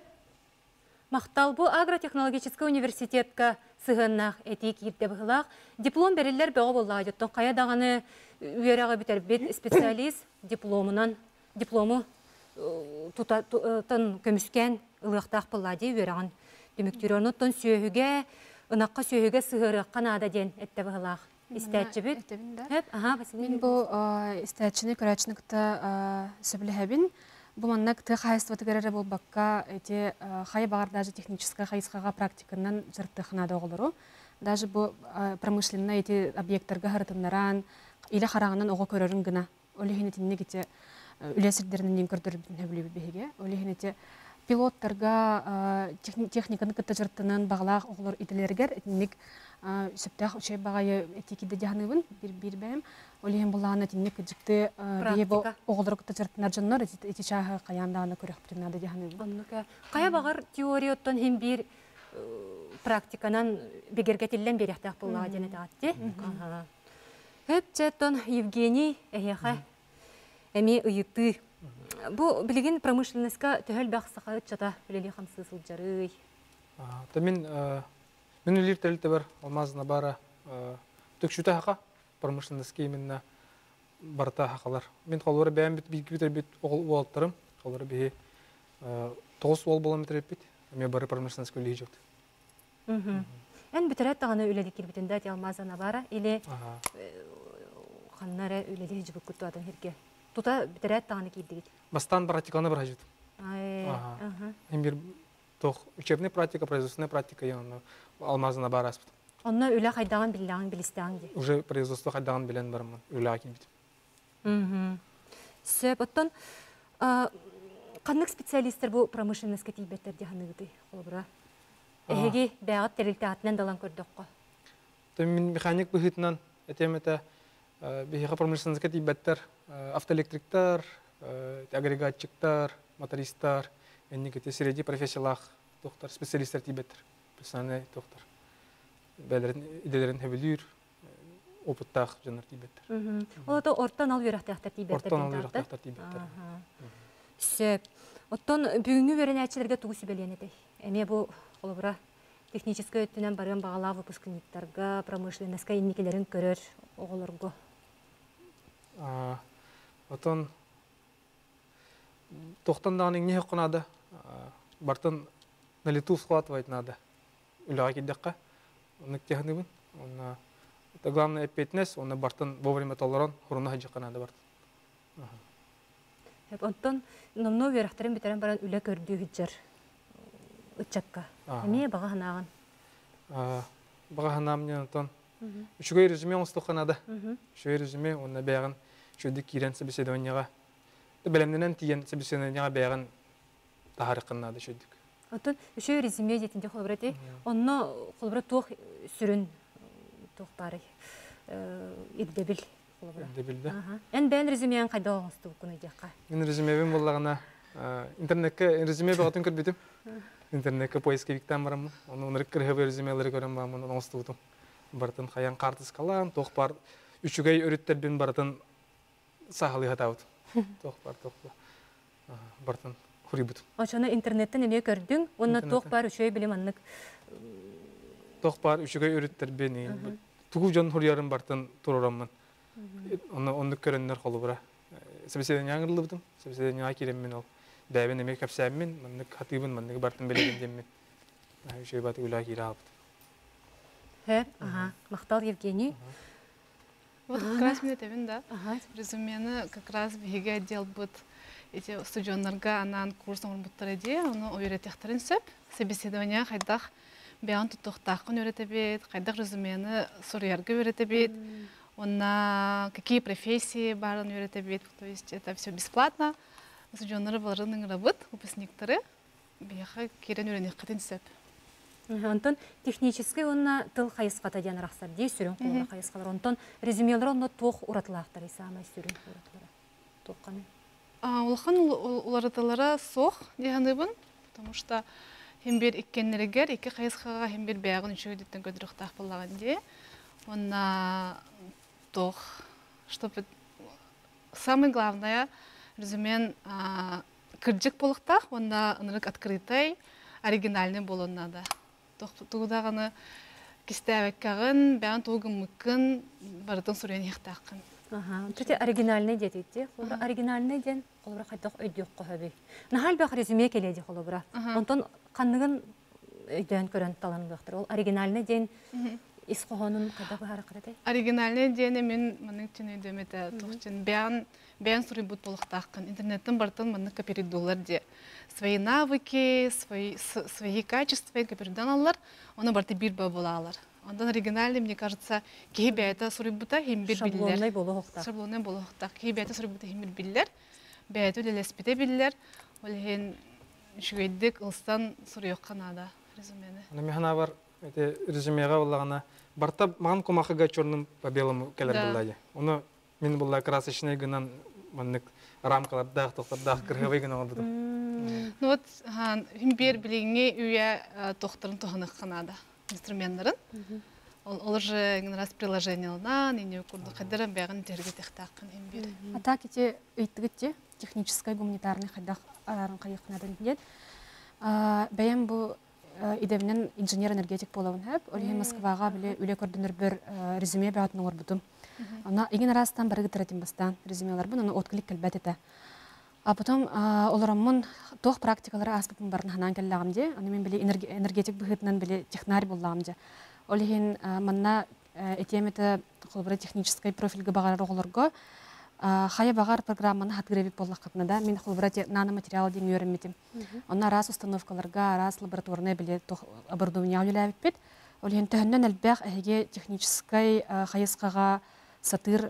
мақтал бұл агротехнологический университетка сығыннақ, әтек ерді бұғылақ, диплом берілер бөғі болға жеттің. Қая дағаны үйерағы бітер бет специалист диплому тұтатын көміскен ұлықтақ бұлады үйерағын. Деміктер оныттың сөйіге, ұнаққа сөйіге сығырық қанада ден әтті бұғылақ. Истәтчі бүт? Мен бұл истәтчіні көрәтшінікті сөбілі Бұманнақ тұқ хайыстываты көрәрі бұл баққа өте қай бағар дәжі техническа қайысқаға практикынан жұрттықына доғылыру. Дәжі бұл промышленна өте объекттарға ғырытынларан, үлі қарағынан оғы көрерін гына. Өлі хенетініне кете үлесірдерінен көрдір бүтіне білі бігеге. Өлі хенете пилоттарға техниканы күтті жұрттынан бағылақ оғылыр етілергер етіннік сөптәқ үшей бағайы әтекеді дегінігін бір бәйім. Олеген бұлағына тенне күджікті оғылдыры күтті жұрттынар жыннар, әті шағы қаяндағына көрек бірінады дегені. Қая бағар теория өттін хем бір практиканан бегергетілден беректақ бұлаға дені тағатты. Хөп жәттін Евгений әйеға әме ұйықты. Бұл білген промышленісқа төхел бақ сақайыт жата білелі қамсы сыл жарый. Мен үлер тәліті бір алмазына бары төкшуті хақа. Промышленностьке именно барта хакалар. Мен холлары бәйм бит уалттарым, холлары бе 9 уал болам бітіріп бит. Мен бары промышленностьке өлі жөкті. Ән бітірәт тағаны өләдекер бітін дәт ялмазана бара, или қаннары өләде жөк күтті адам херге. Тута бітірәт тағаны келді кет. Бастан практиканы бар жөкті. Ән бір тоқ үшепне практика, производственная практика алмазына бара аспыт. Онна үлі қайдаған біліліған білістіған де? Уже производство қайдаған білін барымын, үлі әкен бітім. Сөп, оттан, қандық специалистер бұл промышленності тейбеттер дегені үті қолыбыра? Әйге бәғат тәрілті атынан далан көрдік қо? Мен механик бұғытынан әтеметі бәйіға промышленності тейбеттер автоэлектриктар, агрегатчиктар, мотористар, әнекеті середи профессиялақ тоқтар, специалистер тейбеттер, персональный тоқтар. Бәлерін, иделерін хөвілдер, опыттах жанр тибеттер. Олото ортан алверахтахтар тибеттер. Ортан алверахтахтар тибеттер. Се, оттон бүгүнгү беренечилерге тугу себеленеди. Эме бу олобра технический өттүнөн барган багала выпускниктарга, промышленныйска инникелерин көрөр оголорго. Оттон тохтандан эмне кунада? Бартын на лету схватывать надо. Улаги дакка, он технибин, он это главное фитнес, он бартон вовремя толерон, хрунаха джака надо барт. Антон, нам новый рахтерим битерим баран уля курдю хиджер, учакка. Мне баганаган. Баганам не Антон. Шугай резюме он стока надо. Шугай резюме он на беран, шуди кирен собеседования. Да белемнен тиен собеседования беран тахаркан надо шудик. Антон, еще резюме дети не холбрати, он на холбратух сюрен тух пари, идебил холбрат. Идебил да. Эн бен резюме ан кайда он стул кунидяка. Эн резюме вим воллана интернетка резюме багатун курбитим. Интернетка поиски виктамарам, он унрекрехве резюме лерекорам мамон он стултум. Бартан хаян картис калам тух пар, учугай уритер бин бартан сахали хатаут. Тух пар. Бартан. Очевидно, интернетен имею кардин, он на тох пар еще и белиманник. Тох пар еще и уриттербени. Тугу жан хурьярен бартан турораман. Он некореннер холобра. Собеседование английском, собеседование акиреминал. Дайвен имею капсамин, манник хативен, манник бартан белимин. Еще и баты улагирабт. Махтал Евгений. Вот как раз мне это да. Резюме как раз беги отдел будет. Эти студионерга на курсах он будет тради, он уверяет их тренсеп, собеседования хайдах, бьян тут тохтах он уверяет бит, хайдах резюме сурьярга уверяет бит, он на какие профессии баран уверяет бит, то есть это все бесплатно, студионеры вложены на работу, выпускниктеры, бьяха кирен уверяет тренсеп. Антон технически он на тыл хайс хатадиан рахсарди сюрен кулар хайс халар, Антон резюме лорон на тох уратлахтари самая сюрен уратлара, тохками. Улахан улараталара сох дегенебен, потому что химбир и кеннергер, и кехайсхага химбир бегун еще где-то годрухтах полаганде, он тох, чтобы самое главное, разумен критик полагтах, он нарек открытый, оригинальный был он надо. Тох туда гана кистевеккан, бегун тугумыкан, баратон суренихтахкан. Тут оригинальные дети, оригинальные день, холобра хотят идёт кухоби. На хальбе резюме келеди холобра. Антон канниган идён көрен талан докторол. Оригинальный день из кухонун когда бахара кадете? Оригинальный день мен манек чине демете. Тохчен бян сурибут полхтахкан. Интернетом бартан манек каперид доллар де. Свои навыки, свои качества капериданалар, она барты бирба болалар. Антон оригинальный, мне кажется, кибета сурибута химбир биллер. Шаблонный болохта. Кибета сурибута химбир биллер. Бета леспите биллер. Олехин шведик улстан сурьёк Канада. Резюме. Намехана бар эти резюмега валлана. Барта ман комахага чёрным по белому келер буллаги. Оно мин булла красочный гнан манник рамка лабдах тохтабдах крыховый гнан лабдах. Ну вот химбир биллинге уя тохтарн тохнах Канада. Инструментарен, он же один раз приложение на нее курду хадерам беган терпеть такан имбир. А так эти техническая гуманитарная хадах аранка их надо нет. Беем бу идевнен инженер энергетик половин хаб, олег Москва габли уле курдунер бер резюме бегат на орбиту. Она один раз там баргитратим бастан резюме ларбун, она отклик кальбетета. А потом оларамон тох практикалар аспектын барнаханан келламде, аны мен биле энергетик быгытнан биле технарь болламде. Олехин манна этемете холбора технический профильге багар оголорго, хая багар программаны хатгребип боллак капнада, мен холбора наноматериал ден үйрөнметим. Онна раз установкаларга, раз лабораторный биле тох оборудование үлелебит. Олехин төннөн албах эге технический хаяскага сатыр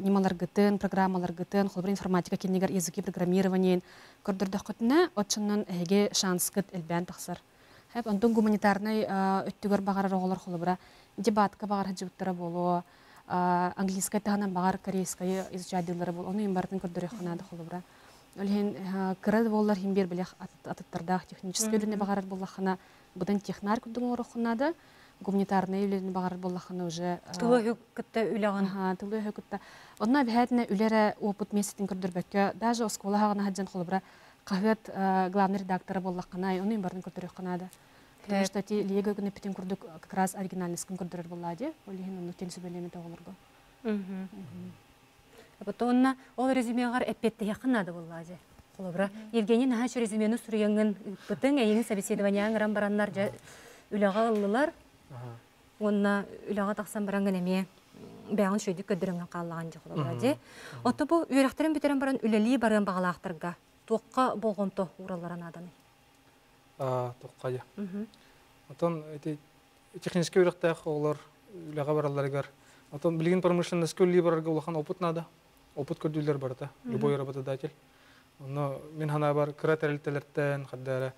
немалар гытын, программалар гытын, холбор информатика кинегер языки программирование, көрдөрдөх көтіне, отшыннан әйге шанс кыт әлбән тақсыр. Хәп, онтың гуманитарный өттігер бағар оғылар холбора, дебатка бағар хаджиуттары болу, английскай тағынан бағар корейскай изучадилары болу, оны ембардың көрдөрек қанады холбора. Өлген кірі болылар хембер білек атыттардақ техническай үліне бағарар боллақына бұдан технар күддің оры қынады. гуманитарный үлен бағар боллаханы уже тулы хөкітті үләған. Тулы хөкітті. Одна бәдіне үлері опыт месетін күрдірбәкі. Даже оскола хағына хаджан қолыбыра қағыт главный редакторы боллаханай, оны имбарын күрдірі қанады. Потому что те лего күні пітен күрдік как раз оригинальностін күрдірір болады. Олеген оны тен сөбелеме тоғылырғы. Онна ол резюмеғар әппетті яқынады болады. Евгений Нахач резюмені сүргенің бұтың әйінің сәбеседіванияң рамбаранлар үліға ұлылар. Онна үліға тақсан баранған әме бәңін шөйді көдіріңін қалылаған дек олады. Оты бұл үйріқтерін бітерін баран үлілі барған бағалақтырға. Тоққа болған то ұраларын аданы? Тоққа де. Отын техническі үйріқтәқ олар үліға бараларығар. Отын білген промышленность көлі барарға олақан опытнады. Опыт көрділер барды. Любой работодатель. Но минхана бар кратерлтелерттен хаддара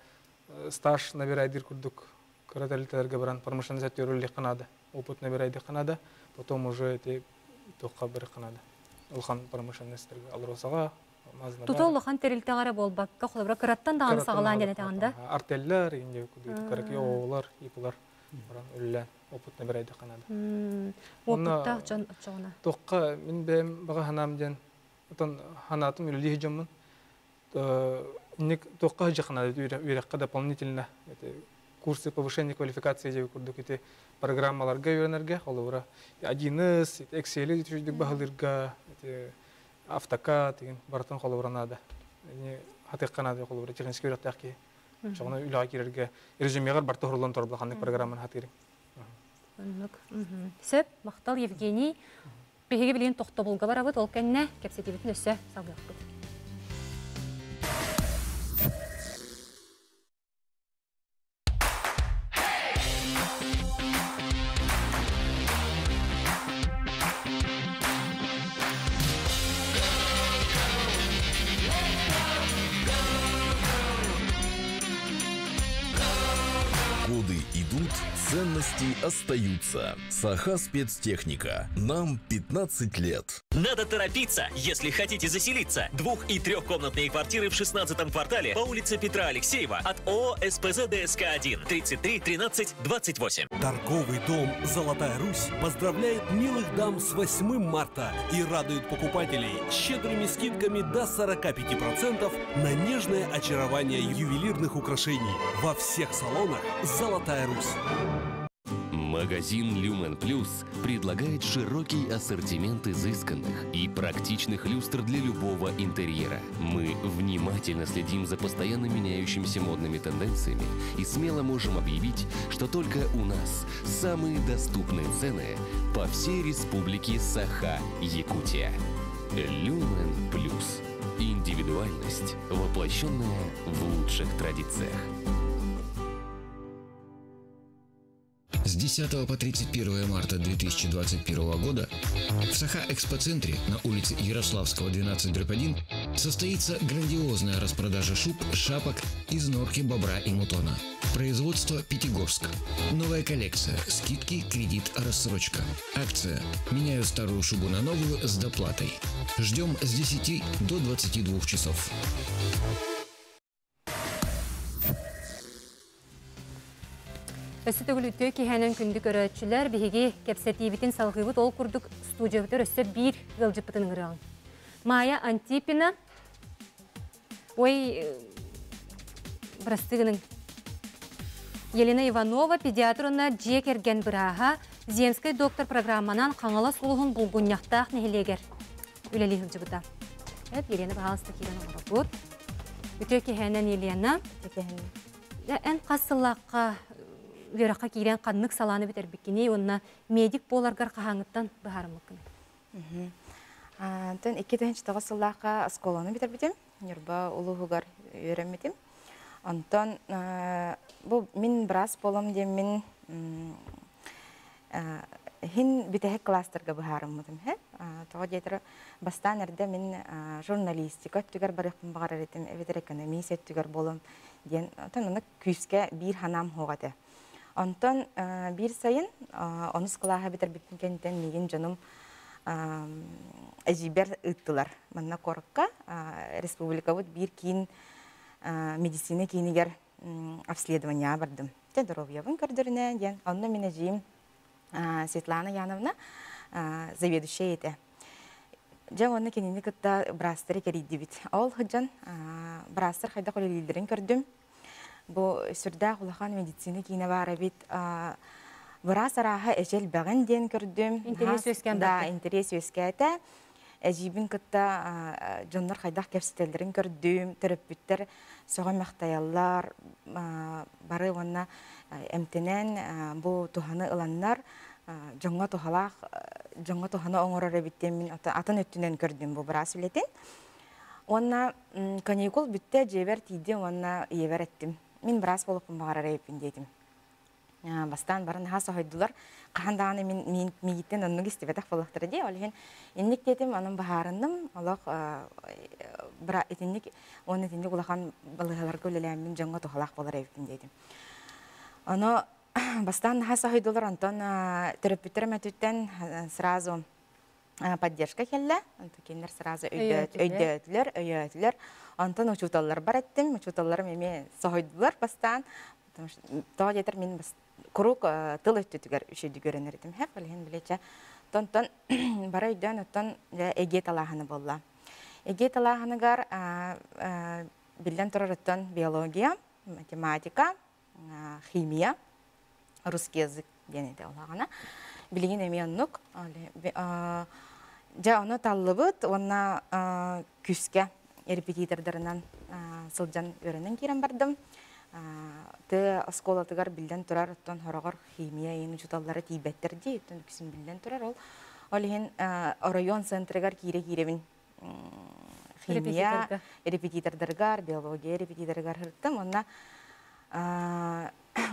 стаж набирайдир курдук кратерлтелерге баран промышленность өрүлли канада опыт набирайды канада потом уже эти токка бир канада улхан промышленностьтерге алросага мазнада тутолухан терилтегара болбакка холбра краттан даган сагалан жана таганда артеллер инде кудук каракеолар ипулар баран өлле опыт набирайды канада опытта жан чогона токка мен бем бага ханамден отон ханатым үлли жомун только жакна дополнительно курсы повышения квалификации девикурдуките программа ларга юренерге холовра 1С экселе чуждык багалырга автокад деген бартын холовра нада эне хатыкканады холовра технический юрактаки жагына үлага кирерге резюмегар барты хорлон торблагандык программаны хатырым сеп мактал Евгений беге билен токто болга барабыт ол кенне кепсетибитин өссө салгакты. Остаются. Саха спецтехника. Нам 15 лет. Надо торопиться, если хотите заселиться. Двух- и трехкомнатные квартиры в 16 квартале по улице Петра Алексеева от ООО СПЗ ДСК-1 33 13 28. Торговый дом «Золотая Русь» поздравляет милых дам с 8 марта и радует покупателей щедрыми скидками до 45% на нежное очарование ювелирных украшений во всех салонах «Золотая Русь». Магазин «Люмен Плюс» предлагает широкий ассортимент изысканных и практичных люстр для любого интерьера. Мы внимательно следим за постоянно меняющимися модными тенденциями и смело можем объявить, что только у нас самые доступные цены по всей республике Саха, Якутия. «Люмен Плюс» – индивидуальность, воплощенная в лучших традициях. С 10 по 31 марта 2021 года в Саха-экспоцентре на улице Ярославского, 12-1 состоится грандиозная распродажа шуб, шапок из норки бобра и мутона. Производство Пятигорск. Новая коллекция. Скидки, кредит, рассрочка. Акция «Меняю старую шубу на новую с доплатой». Ждем с 10 до 22 часов. Өсетігілі төкі хәнін күндік өрәтшілер бігі кәпсәті бітін салғығыт ол күрдік студиогтер өсі бір ғылжыпытын ғыраған. Майя Антипина, ой, бірістігінің. Елена Иванова, педиатрына джек ерген біраға, земскай доктор программанан қаңала сұлығын бұлғыннақтақ негелегер. Үләлі ғылжыпыта. Әп, Елена бағалысты келен оңға бұд. Төкі хәнін Елена. Ән қасылаққа Вераха кирен каннык саланы битер бикини, онна медик боларгар кахангыттан бахармыкны. Тон 2009 жылдагы осколаны битер битем, Нурба улугугар үйрөнмөтүм. Антан бу мен брас болом дем мен хин битех кластерге бахармыдым, хэ? Тогадыр бастан эрде мен журналистика түгөр барыкмын багар этим, эвидер экономия түгөр болом ден. Антан аны күскө бир ханам хогады. Антон бир сайын онус кылаха битер биткенден меген жаным эжибер ыттылар. Манна корукка республика бир кийин медицина кийнигер обследование бардым. Те здоровье вон кардерне, он номинажим Светлана Яновна заведующая это. Жавонны кенене кытта брастер кериддибит. Ол хыджан брастер хайда коле лидерин көрдүм. Бу сүрдө улахан медицина кийине бара бит. Бара сараха эжел багын ден көрдүм. Интерес өскөн да, интерес өскөтө. Эжибин кытта жоннор хайда керсетелдерин көрдүм. Терапевттер сого мактаяллар, бары вонна эмтенен бу туханы ыланнар. Жонго тухалах, жонго тухана оңорора биттен атын өттүнөн көрдүм бу бара сүйлетен. Онна каникул бүтте жебер тийди онна ебер еттим. Мен барас болуп багара рейпин дедим. Бастан барын хаса хойдулар. Каханданы мен мегиттен оннук истебетак болуктыр де. Олхен эмнек дедим, анын баарынным, алак бара этинник, он этинник улахан балыгаларга өлелем мен жонго тухалах болар рейпин дедим. Оно бастан хаса хойдулар, антон терапевттер мәтүттен сразу поддержка келле, кендер сразу өйдөөтүлөр, антон учуталлар бар эттим, учуталлар мени согойдулар бастан, потому что тоо жетер мен курук тыл өттүгөр үшүдү көрөнөр этим. Хеп алген билече. Тонтон бара өйдөн оттон эге талаханы болла. Эге талаханыгар билден турар оттон биология, математика, химия, русский язык денеде олагана. Билген эмияннук, жа оно таллыбыт, онна күске репетитордарынан сылжан өрөнөн кирен бардым. Ты осколатыгар билден турар, оттон хорогор химия ен учуталлары тийбеттерди, оттон күсүн билден турар ол. Олеген район центрыгар кире-киребин химия репетитордаргар, биология репетиторгар хырттым, онна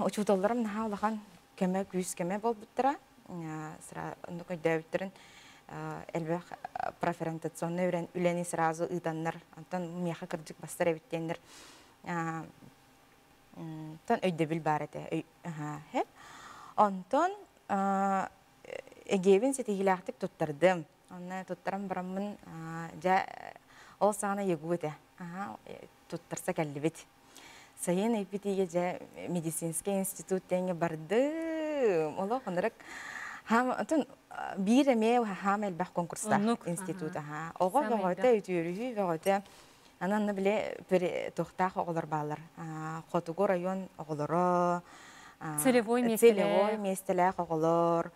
учуталларым наха олаган көмө күс көмө болбуттыра. Сразу дәүттерін әлбәқ проферентационны үләне сразу ұйданнар, антон мияқы кірдік бастар әбіттендір. Антон өйді біл бар әді. Антон әгебін сетегілі ақтып тұттырдым. Оны тұттырым барамын ол сағына егу әді. Тұттырса кәлі бет. Сайын әйпетеге жа медицинске институт тәңе барды. Олық қондырық. Бир әме әме әлбәқ конкурстар институты. Оғыр ғойты өйтеуірі ғойты ананы біле бір тұқтақ оғылыр бағылыр. Қотығы район оғылыры. Целевой местелек оғылыр.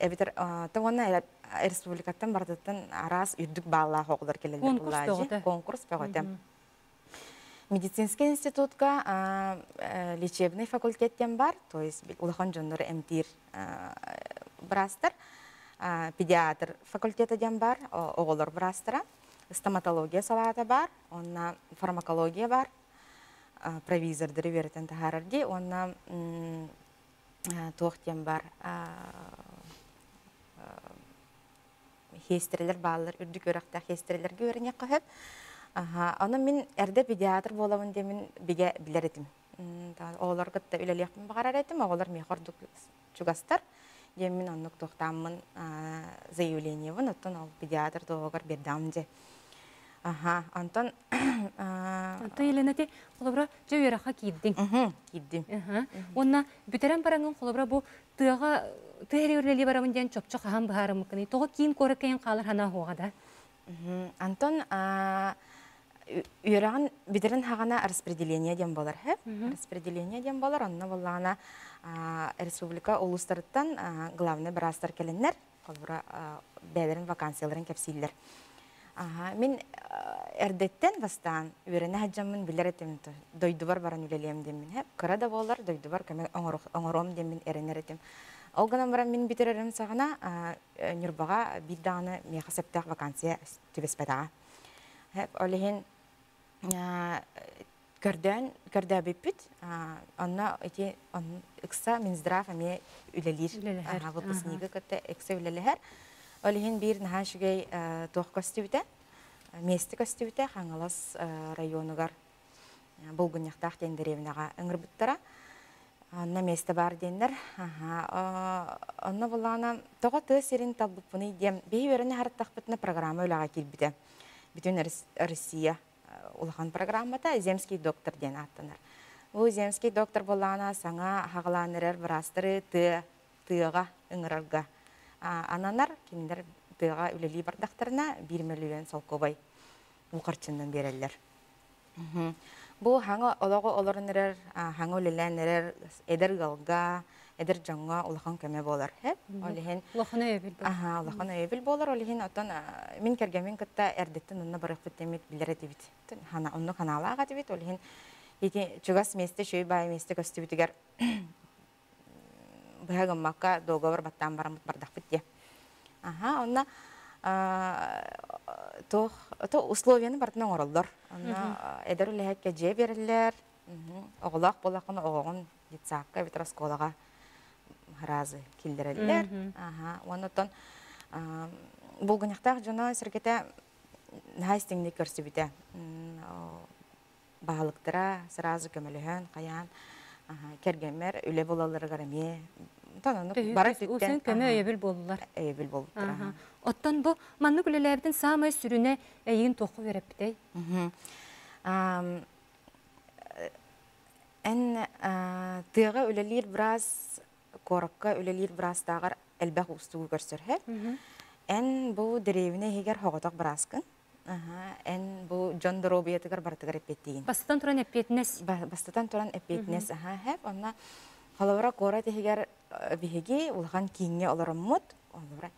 Әбетір тұңғына республикаттан бардыттан арас үрдік бағылақ оғылыр келелер болайы. Конкурс бағыты. Медицинский институтка лечебный факультеттен бар, то есть улахан жондору эмтир брастыр, педиатр факультетеден бар, оголор брастыра, стоматология салаата бар, онна фармакология бар, провизордары беретен тахарарди, онна тоқтен бар, хестерелер балылар, үрдік өріқті хестерелерге өріне қығып. Оны мен әрді педиатр болауын демін білер едім. Оғылар күтті үлелеқпін бағарар едім, оғылар мейқор жүгастар. Демін онық тоқтамын заявленевін, оттан ол педиатр доғығыр бердамды. Антон... Антон Еленате, қолыбыра жау ерақа кейддің. Кейддің. Онына бүтерен бараңын қолыбыра бұл тұяға түйері өрелі барамын дейін чөпчөк ағам бағарым мүмкін. Тоғы кейін көрі кейін қалыр хана оғада. Антон... Үйраған бедерін хағана распределение дем болар. Распределение дем болар, онына болағана республика олыстарыттан главны бірастар келінлер, бәдерін вакансияларын кәпсейлер. Мен әрдеттен бастан үйрені әджамын білер әтемін, дойдубар баран үлелем демін. Қырада болар, дойдубар көмек оңыром демін әрінер әтем. Олғанан баран мен бедерерім сағана нүрбаға биддағаны мейқасептақ вакансия түбеспадаға. Олеген көрді әбіппіт, онына ұқса Минздрав әме үлелер, ғылпысынығы көтті ұқса үлелер. Олеген бір наға жүгей тоқ көсті өте, месті көсті өте, Қаңалас районығар бұл күннеқтақ дендеревінаға үңір бұттыра. Онына месті бар дендер. Онына болағына тоға тұғы серін табыппыны дем, бей өріні ғарыттақ бұтына программа өліға келбіді. Бүтін Россия улахан программата земский доктор ден аттанар. Вуземский доктор Болана саңа хағыланырыр бірастыры тұйыға ұңырырға. Ананар кемдер тұйыға үлілі бардақтарына 1 миллион салқобай ұқырчынның берелер. Бұл хаңы олығы олырынырыр, хаңы өліләнірір, әдір ғалға, әдір жаңға ұлықын көме болыр. Ұлықына өбіл болыр. Ұлықына өбіл болыр. Олығын оттан мен кергемен күтті әрдеттің ұнны барық бүттемет білері дейбіт. Ұнны қаналаға дейбіт. Олығын чугас месте, шөйбай месте көстебетігер бұяғым маққа доғавар баттан барамыт бардақ бітте. Онна то условияны бардынан орылдыр. Эдер үліхәкке же берілер, оғылақ болақын оғығын детсаққа, ветросколаға ғыразы келдірілер. Оннатон бұл ғынықтақ жына сіргеті нәйстіңді көрстебеті. Бағалықтыра, сразу көмілігін, қаян, кергемер, үлі болалары ғарымие. Осын көмі өйбіл болылар. Өйбіл болылар. Оттан бұл, маңны күлелердің самай сүріне әйін тоқы өріп бітей? Ән тұйығы үлелер біраз қорыққа, үлелер біраз тағыр әлбәқ ұстығы көрсірі. Ән бұл деревіне егер хоғытық біразқын. Ән бұл жон дұробы етігір бардығыр әппеттейін. Бастатан тұран әппетінес? Бастатан тұран әппетінес. Онына қалауыра қора тегер бігеге ұлған кейінге оларым мұт.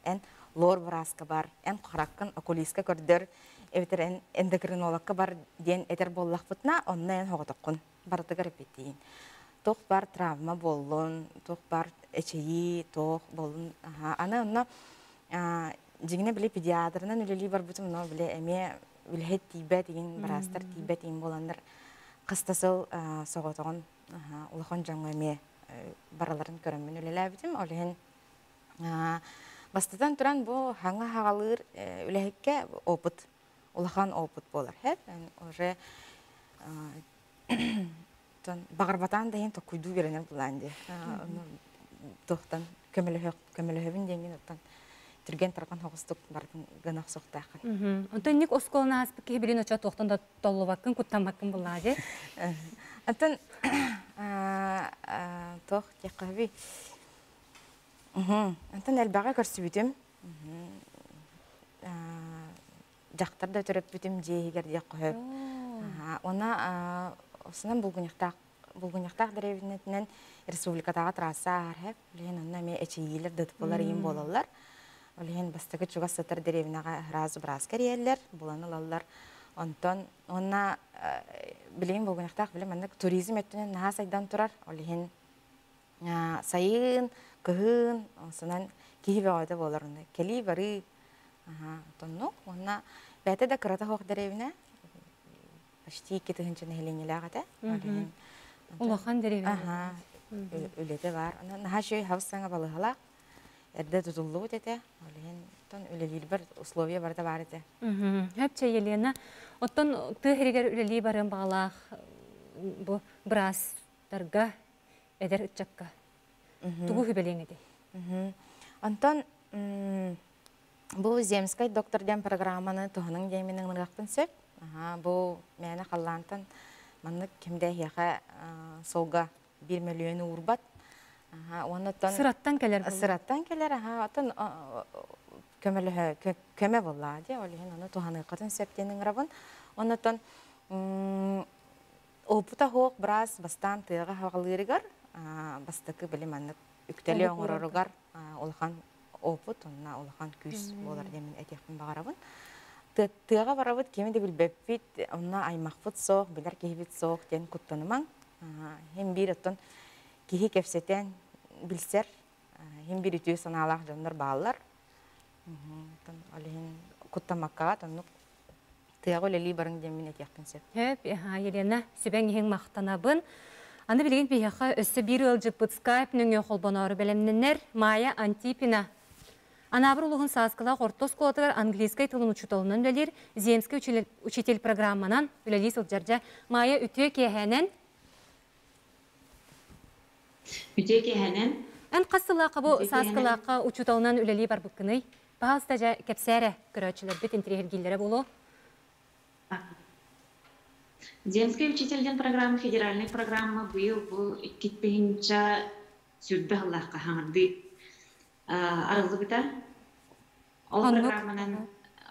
Ән лор бұрасқы бар, ән қараққын окулисқа көрдір, әбетір ән эндокринологқа бар ден әтір боллақ бұтына, онына ән хоғытыққын бардығыр әппеттейін. Тоқ бар травма болын, тоқ бар әчейі, тоқ болын. Ана онына Дегене біле педиатрынан үлілі бар бұтым, но біле әме үлхет тейбе деген бірастар тейбе тейін боландыр қыстасыл соғытығын ұлықын жаңы әме бараларын көрімін үлілі әбітім. Олығын бастатан тұран бұл хаңа хағалыр үліхекке опыт, ұлықан опыт болар. Уже бағырбатан дейін көйду берінер бұланды. Тұқтан көміліғін дейін ұқтан. Түрген тарған хоғыстық бардың ғынақ соқтақын. Онтан нек осқолына аспық кейбілін өтшат оқтанда толу бақын, күттан бақын болады? Онтан тоқ кеқави. Онтан әлбаға көрсіп өтім. Жақтарда өтіріп өтім дейгерде қойып. Она осынан бұлғынықтақ дәревінетінен республикатаға тұрасағар әп. Лен онна мен әчейілер, дұтпылар ең болалар. Олеген бастығы чуға сатыр деревінаға ғыразы бір асқар елілер, бұланы лалылар. Онтан, онна білейін болғынықтақ білім, әндік туризм өттінен наға сайдан тұрар. Олеген сайын, күхін, осынан кейбе ойды болар. Келей бары тұнық, онна бәті да қырата қоқ деревіне. Ашты екі түгінші нәйленгілі ағады. Олаған деревіне. Үлеті бар. Наға шөй хауссаңа балығалақ. Әрді тұтылу өтеді, олығын үлілі бір ұсловия барды бар еді. Әпче елена, оттан тұғыргер үлілі барын бағалақ, бірастарға, әдір үтчаққа, тұғы хүбелен еді. Онтан, бұл земскай докторден программаны тұғының дейменің мұнғақтын сөп, бұл мәні қаллантын, мұнық кімді еға солға 1 миллионы ұрбат, Сыраттан келер бұл? Сыраттан келер, атын көме болады, олығын оны туғаны қытын сөптенің рабын. Онытын опыта хоқ біраз бастан тұйығы хағылырығыр, бастықы білім әніп үктелі оңырырығыр, олыған опыт, олыған күйс болар демін әтекпін бағарабын. Тұйығы барабыт кемеді білбәппет, оны аймақпыт соқ, білер кейбет соқ, ден күттінімаң. Хем бір ұттын Кейі кәпсетен білсер, ең бір үтеу саналақ жандар бағалар. Олығын құттамаққа, тұнық тұяғы өлелі барын демін әтекпін сөп. Әп, елена, сөбәң ең мақтанабын. Аны білген бейіға өсі бір өлжіп бұтскайп нүңе қолбанауыры бәлемненер Майя Антипина. Анабыр ұлығын сазқыла қортос қолатығар английскай тылын ұчытылынан өлелер земскі учитель программанан өлелі сылджаржа Майя үтеу кейхәнен Үтеке әнен? Ән қасылақы бұл сасқылақы ұчуталынан үлелі бар бұққыны. Бағалыста жа кәпсәрі көрәтшілер бітін тірегілері болу? Земский учитель программы, федеральной программы был в Китпенча Сюдбаллах Хангды. Аралбита. Он программа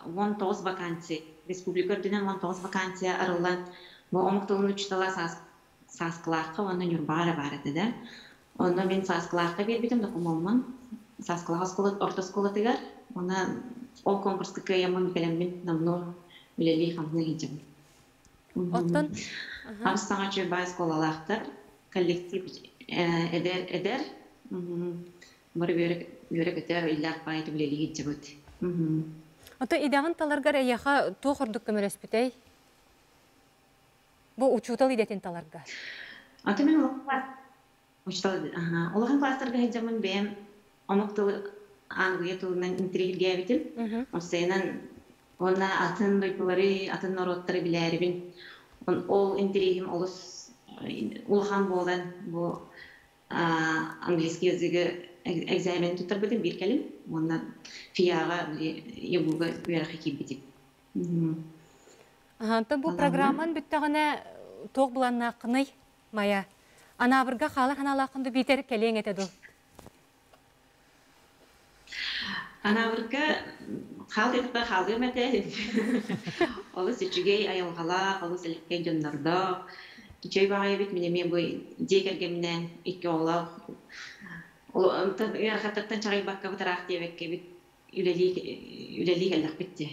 вон тоз вакансий. Республика Ордена вон тоз вакансия Аралан. Он кто учитала сасклаха, он на Нюрбара варит, да? Он на вин сасклаха вербитом документом. Сасклаха школа, ортошкола тигар. Он о конкурс какая я маме перемин намно влили хамнелитим. Амстана чуба школа лахтар коллектив эдер. Морбирек юрекатер илля паиты влили хитчебут. А то идеально таларгаре яха то хордуками распитай. Бо учитал идеально таларгар. А то меня учитал, ага, улахан класс таргает жаман бем, амактул англия тул на интригиевитель, обсенан он на атен репулари атен народ требляривин, он ол интригим олус улахан болен бо английский язык экзамен тут работаем биркалим, он на фиага я буду верхикибити. Ага, то бу программан биттагане тог буланна кнай мая, ана врага халах ана лаханду битер келинге теду. Ана врага халдыпта халдым ете, олус ичигей аял хала, олус элкенджон нарда, кичей бая бит мине мебой декергемнен икеола. Я хотел танцевать бака в тарахте, ведь улели галахпитте.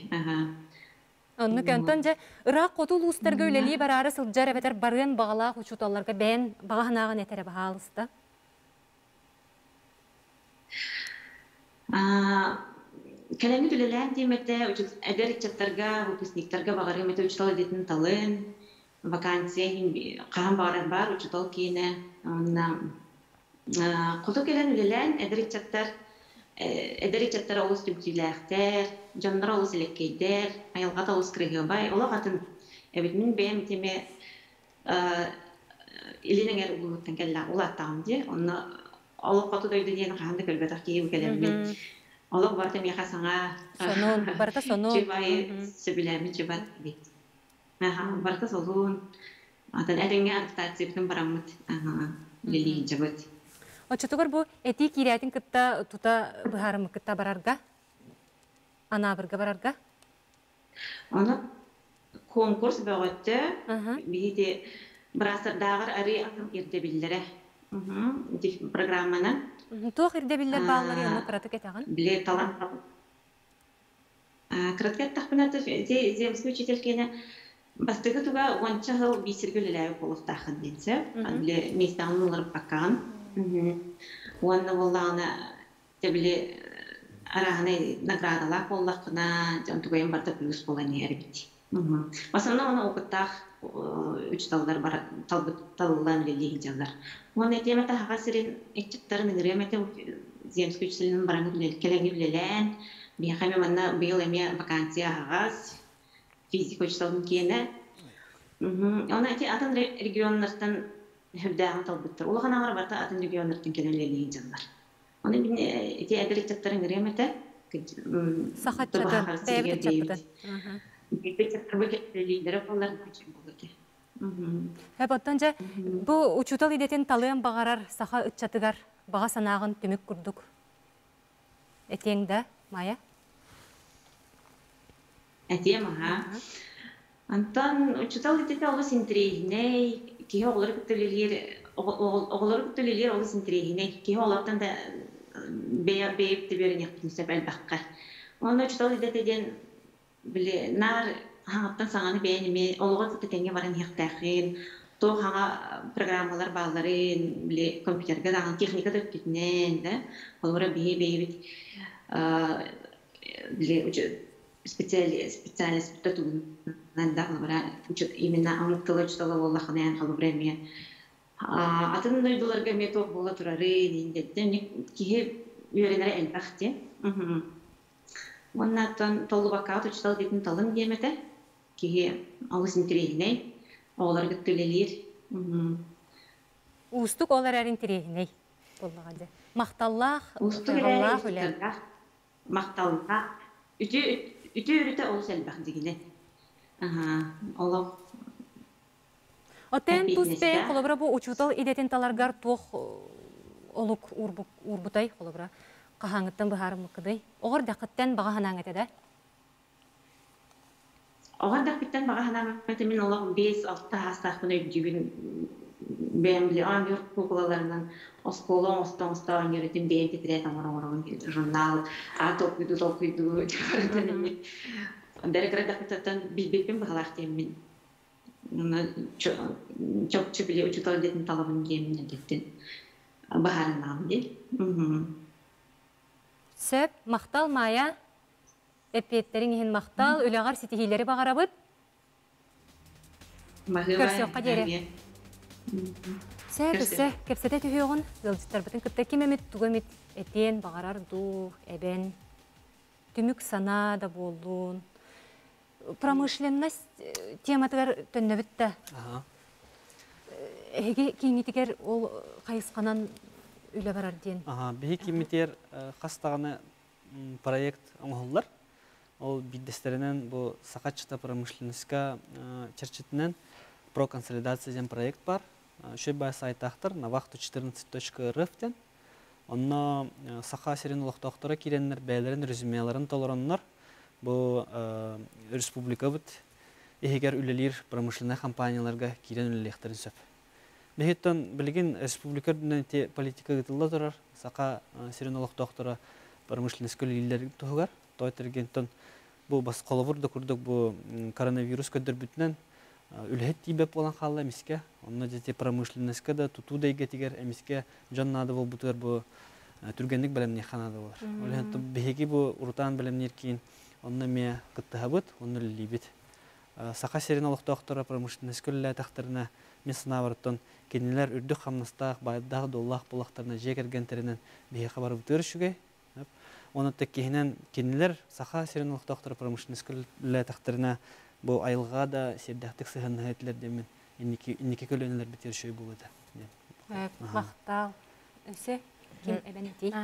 Ну конечно, ракотул устаргой улели барарас лджаре ветер барен багалах учуталларга бен баганага не тере багалста. Калеми улелянди мете учут эдерик чатарга вописник тарга багари мете учутал дитин тален вакансии кам барен бар учутал кине Куда келен улелен, эдерик чаттар олус түбтүйлэхтэр, жаннар олус элеккейдэр, айалгата олус крэгэбай, олағатын әбетмін бэм теме илинэнгэр улуттан кэлла улаттағым де, онна олақ қату дойды дейін қағанды көлбэтақ кейу кэлэммен. Олақ бартым яқа саңа чебай сөбілэмі чебат бет. Барта солуын, атын әріңе артатсептін барамыд лелейін жабыд. Отчетогор бу эти кирятин китта тута бхарам китта барарга, ана барарга. Она конкурс бывает, видите, брасар дагар ари ирдебиллере. Эти программы на. Тох ирдебиллер баллари, она кратке таган. Бле талан. Кратке тахпанат эти земские учительки бастыга туга вончал бисергелелеу полустахан динсе, бле местан нулар пакан. Уанна волана тебе арахне награда лак воллах на джантугаем барта плюс полани эрбити. В основном на опытах учитал дар бар таллан лилии джалдар. Он эти мета хасирин эктар негрем эти земские учителям баранут лилкелеги лилен. Биахами манна биолемия вакансия хас физику учитал мукиене. Он эти атан регион нарстан هبدأ عن طلب التر، والله أنا مرة بعطاء الرجال نرتين كلام للي يجمر. أنا بني تي أدرك تكتر غريمته كنت طبعا خلاص تيجي. بيتكتر بقى اللي درب الله نحكي بقولك. هبطن جا بو وشوطة اللي دتين طالعين بعارر سخاء تشتغر بعاس ناعن تمك كردوك. أتين ده مايا؟ أتين مها. أنتن وشوطة اللي دتين أغلب سنتريني. كيه أغلب تليلير أول سنتري هنا كيه أغلب تندا بيب تبيرني أختي سبع البقة وأنا أشتغل ده تجين بالنار ها أختي ساني بيني مي أغلب تتجيني وراني أختين تو ها برنامج لار بالرين بالكمبيوتر كذا عن تكنيك ده بتنين ده والورا بيبت специальность потому надо говорить именно он кто лучше того волла хранит холодное а то на доллар гамме то было турары деньги кие юринера эльбахте он на тон толбака то читал дитин талым гемете кие аусин трейней олар гтулелир устук олар арин трейней болмаганде макталлах аллаху ля макталлах үтү Үтү үрүтө ол сәлбәк дегене. Олог Отен пусте холобра бо учутал идетен таларгар тох олук урбутай холобра кахангтен бахар мукдай. Огар дактен багаханангете да? Огар дактен багаханангете метемин Аллах без алтахастах кунай дюбин бемли ангюр куклаларнан осколом остан юретин бейте третам ворован журнал а топиду. Дерек редактор бибипим багахтемин. Чок-чок били учитал детин талабын кемине детин бахарынам дей. Сөп, мақтал мая, эпиеттерің ең мақтал, үләғар сетихилері бағарабыд? Көрсеуққа дере. Сөп, сөп, кепсеті түйеуғын, зылдыстар бұтын күтті кемемет, түгемет, әтен, бағарар, дух, әбен, түмік сана да болуын. Промышленность тематығар төннөбітті. Әге кейінгетігер ол қайысқанан үлі барар дейін. Беге кейінгетігер қастағаны проект оңғылдар. Ол биддестерінен сақатшыта промышленностька черчетінен проконсолидация ден проект бар. Үші бай сайт ақтыр, навақту 14.rf. Онна сақа серен ұлықтақтыра керенлер, бәйлерін, резюмелерін толыранлар. Бо республика бут, егер үлелер промышленный компанияларга кирен үлелехтерин сөп. Бехеттен білген республика дүнәнте политика гетілла тұрар, сақа серенолық доқтора промышленность көлелер тұғығар. Той тергентен бұл бас қолабырды күрдік бұл коронавирус көдір бүтінен үлхет тейбеп олан қалы әмеске. Онына дете промышленностька да тұту дайгетігер әмеске жаннады бол бұтығар бұл түргендік білімне қанады болар. Үлхеттен беге бұл ұрытан білімнер кейін онны мен қыттыға бұд, онны лебет. Сақа сереналық доқтора промышленность көлі әтіқтіріне мен сынавырыттың кенелер үрді қамныстақ, байдағы доллақ болақтарына жекергентерінен бейі қабар бұтыр үшіге. Оны тәккейінен кенелер сақа сереналық доқтора промышленность көлі әтіқтіріне бұл айылға да сердәқтік сығынның әтілер демен енеке көлі өнелер бітер үші болады. Мақтал, өсе, кем әбәнетей?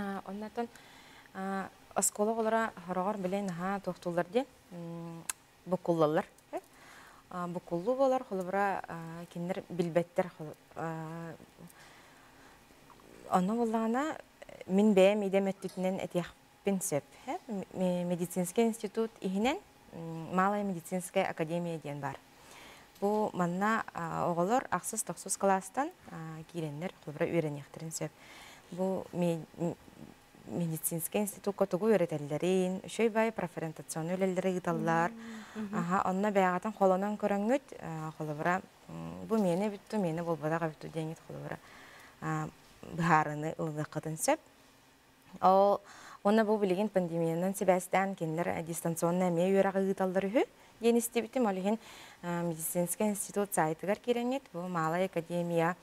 Асколы олара харағар білен ға тоқтылдарды бұқылалар. Бұқылы олар қолыбыра кендер білбеттер. Оны олағына мен бәе медеметтікінен әтіяқпен сөп. Медицинский институт ихінен Малая медицинская академия ден бар. Бұл манна оғылар ақсыз-тоқсыз кластан керенлер қолыбыра үйренектерін сөп. Бұл медицинский институт көтігу өретелдерін, үшей бай проферентационы өлелдері ғдаллар. Онына бәйағатын қолынан көріңгіт, қолыбыра, бұл мені бүтту, мені бұл бұдаға бүтту денгіт қолыбыра бұхарыны ұлдықытын сөп. Оны бұл білген пандемияның себәстен кендер дистанционна әме өрағы ғдалдар үхі. Деністі бүтім олығын медицинский институт сайтығар керенгет, бұл Малай академия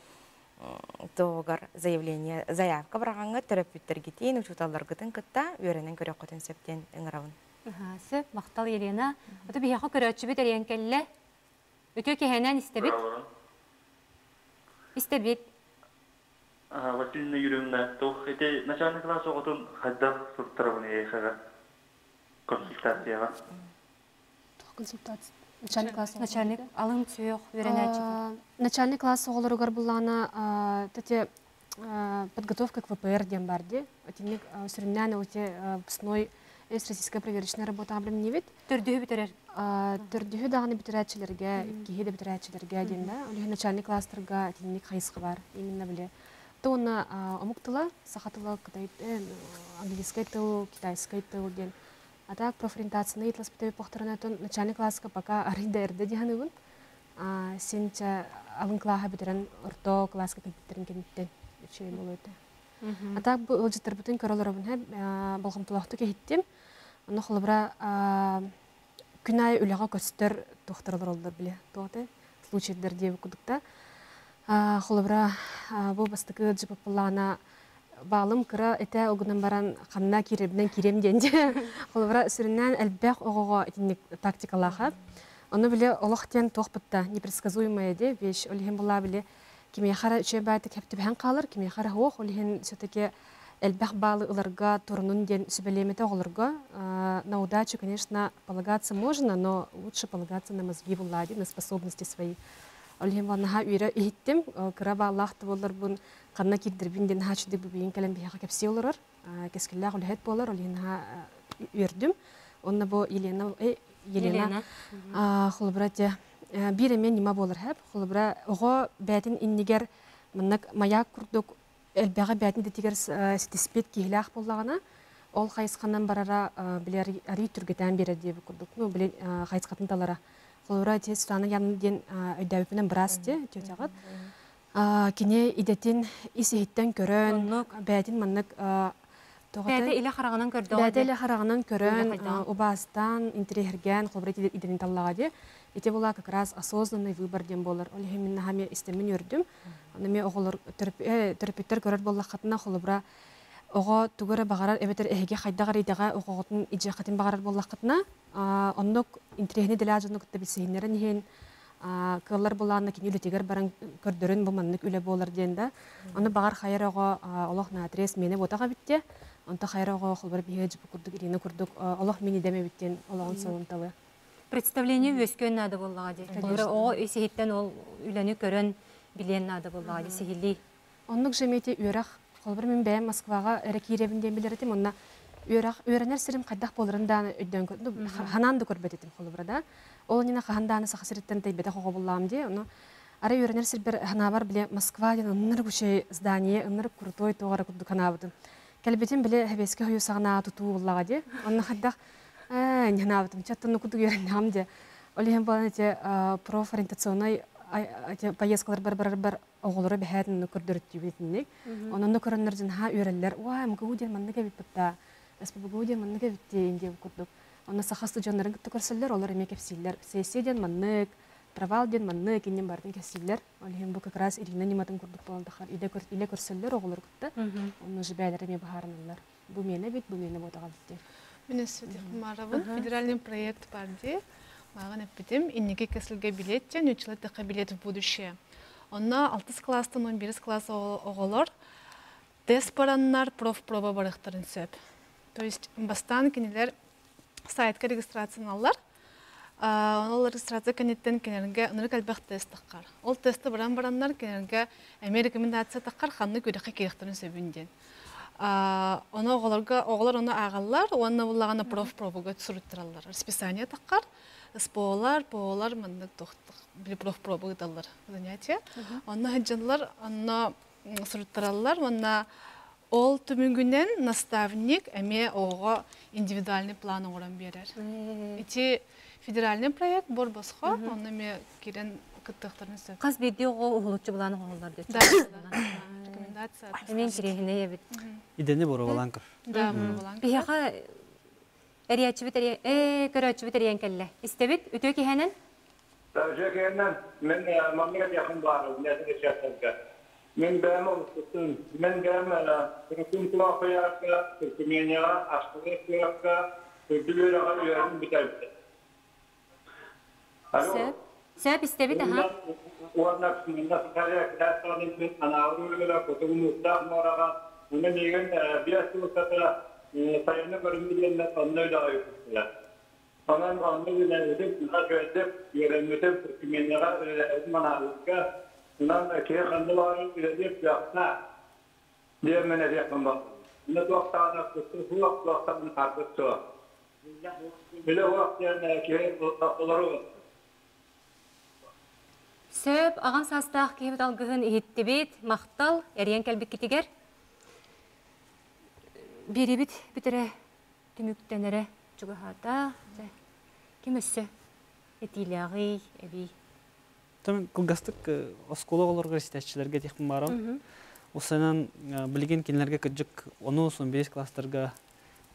тоғар заявка барағанғы терапевтергетейін ұшуталарғытын күтті өрінің көрі құтын сөптен ұңырауын. Сөп, мақтал Елена. Өті бияқы көрі өтші бүт әрен кәлі. Өті өкейінен істебет? Істебет. Өтінің үйрімді тоқ. Өте начальный класс оғытын қаддақ сұрттырауын ейхіға консультацияға. Консультация. Начальный класс. Начальник. Алым түйек, веренячек. Начальный класс оғылырығыр бұллана подготовка к ВПР ден барды. Өтінік сүрімнәні өте бұсыной эс-российская проверочная работа абрым невет. Түрдігі бітірер? Түрдігі дағыны бітірәтшілерге, кейді бітірәтшілерге ден да. Өлігі начальник кластырға өтінік қайысқы бар. Именно біле. Тоны омық тылы, сақатылы, английскай тыл, китайскай тыл ден. А так профориентацияны етлас бітөбі бұқтырына түн начальный классыға пока арыйда әрді дегені үн. Сенчі алын клаға бітірін ұрто классыға бітірін кенеттен үшеуен болу өті. А так бұл жеттір бүтін көрілер өбін әп болғымтылақты кәйттем. Оны қолыбыра күн ай үліға көстер тұқтырылыр олдар біле. Тоғыты случайдер дейбі күдікті. Қолыбыра бұл бастықы жіпіп бұллағына Бағылым күрі әті ұғынан баран қамна керебінен керем денде. Қолыбыра сүрінен әлбәқ оғыға әтінік тактикалаға. Оны біле олықтен тоқпытта, непредсказуемая де. Беш өліген бұла біле кемейхара үші бәйті кәпті бәң қалыр, кемейхара оқ өліген сөтіке әлбәқ балы ұларға тұрынын ден сөбелеметі оғыларға. На удачу, конечно, полагаться можно, но лучше полагаться на мозги влади, на способности свои. Олимванга уйра иттем, краба Аллахт боллар бун канна киддербинден хачды бубин калем бияга кепси оллар, кескиллах улхет боллар олимванга уйрдим, онна бо Елена холбрате биремен нима боллар хеп, холбра ого бетин иннигер маннак маяк курдук элбега бетин детигер ситиспет киглах боллагана. Ол хайсканнан барара билер ари түргетен бере деп курдук. Ну биле хайскатын талара. Холора тез саны янден өйдәбүнен брасты төтәгәт. Кине идәтен исеһиттән көрән, бәдин мәннәк тогата иле харагынан көрдә. Бәдә иле харагынан көрән, убастан интерегән хәбәрәт идәнен таллага ди. Ите була как раз осознанный выбор дем булар. Ул һәммәне һәм истемен йөрдем. Аны огылар терапевтлар көрәр буллак хатына холыбра Ого, тугара багарар, эбетер эхиге хайдагар идага оготун иджахатын багарар боллакытна, оннук интрехни делажынук табисинерин хен, кыллар булланы кин үлетегер баран көрдөрүн буманнык үле болор денде. Аны багар хайрага Аллах натрес мени ботага битте, онта хайрага холбар беже курдук ирине курдук, Аллах мени деме биттен, Аллахын салымталы. Представление өскөн нада боллага дейт. Кадыр о эситтен ол үлени көрөн билен нада боллага дейт сигилли. Оннук жемете үрах Мен бәйім Москваға әрекеребінден білдіретім, онына өрәнер сірім қайдақ болырынданы өйден көрдім, ғананды көрбететім қолыбырада. Ол нені қағанданы сақсыреттен тәйбеті қоға болам де, оны әрі өрәнер сір бір ғанабар біле Москва ден ұныр күші здание, ұныр күртой тоғары күрді қанабыдым. Кәлбетін біле әбеске ғойу сағына тұту болаға де, оны қайдақ ғанабыдым, чаттыны күрді көрінам де. Олеген болан әте профориентационай поездкалар бір-бір-бір оғылыры бәйәдіні көрдірді бетіндік. Онында көрінерден ға өрелер, «Уай, мұғуден манны кәбетпіпті, әспі бұғуден манны кәбеттейінде» көрдік. Онында сақасты жонларын күтті көрселер, олар еме кәпсейлер. Сәйседен манны, правалден манны, кеннен бардың кәпсейлер. Олеген бұл көкрас Ирина нематын көрдік боландықар. Иле көрселер оғылыр күтті, оның жібәлер еме бағарынылар. Бұл мені бет, бұл мені ботаға бетте. Мен Светик Құмарова, федеральный проект партии. Маған әппетім, иннеге кәсілге билеттен, өтшілеттіққа билет в будущее. Онна 6 кластың 11 классы оғылыр, тест бараннар профпроба барықтарын сөп. То есть, бастан кенелер сайтқа регистрацияны алар. Ол регистрация кенеттен кенерінге ұныры кәлбәқ тест таққар. Ол тесті бараннар кенерінге әме рекомендация таққар қанны көреққа керектірін сөбінден. Оғылар оны ағалар, оны бұллағаны профпробаға түсіруттыралар. Расписание таққар. Споалар, поалар, мандык тохтык, били профпробы далар занятия. Онна хеджанлар, онна сурттаралар, онна ол түмүнгүнен наставник эме ого индивидуальный план оран берер. Ити федеральный проект бор басха, онна эме кирен кыттыктарын сөп. Каз бирде ого угулучу булан оголлар дейт. Да, рекомендация. Эмен кирехине эбит. Идени боро боланкыр. Да, боро боланкыр. Бияга көрәтшібітер ең кәлі. Істебіт, үті өке әнін? Өте өке әнін. Мен мамиға жақын бары, нәсіге шәртінгі. Мен бәмі ұлыстың. Мен бәмі түркін құлақы яқы, түркіменияға, ашқығы құлақы, түркілер аға үйәрін бітәбіті. Сөп? Сөп, істебіт, аға? Орнақ шынында сықария кітәсіғанын мен анағын өлігілі көтігін ұстақ мораған. Оның егін биясты ұстатыра. Sayını görünmediğinde anlıyla ayırmışlar. Onun anlıyla edip, daha gözlep, yörenmedim Türkmenlere öğretmen ağırlıkta. Bundan öteye kandıları üretip yapsa, diyemene yakın bakın. Ne doktorlar kutsu, bu doktorların artısı. Bile o yerine ki, doktorları var. Söp, ağam sastağ kehmet algıhın ihittibit, maktal, eriyen kelbik kitiger. Беребит битре түмүктенере чугахата кимесе этилягый эби там кылгастык оскологолорго истечилерге техним барам осынан билген кинлерге кыжык 10-15 класстарга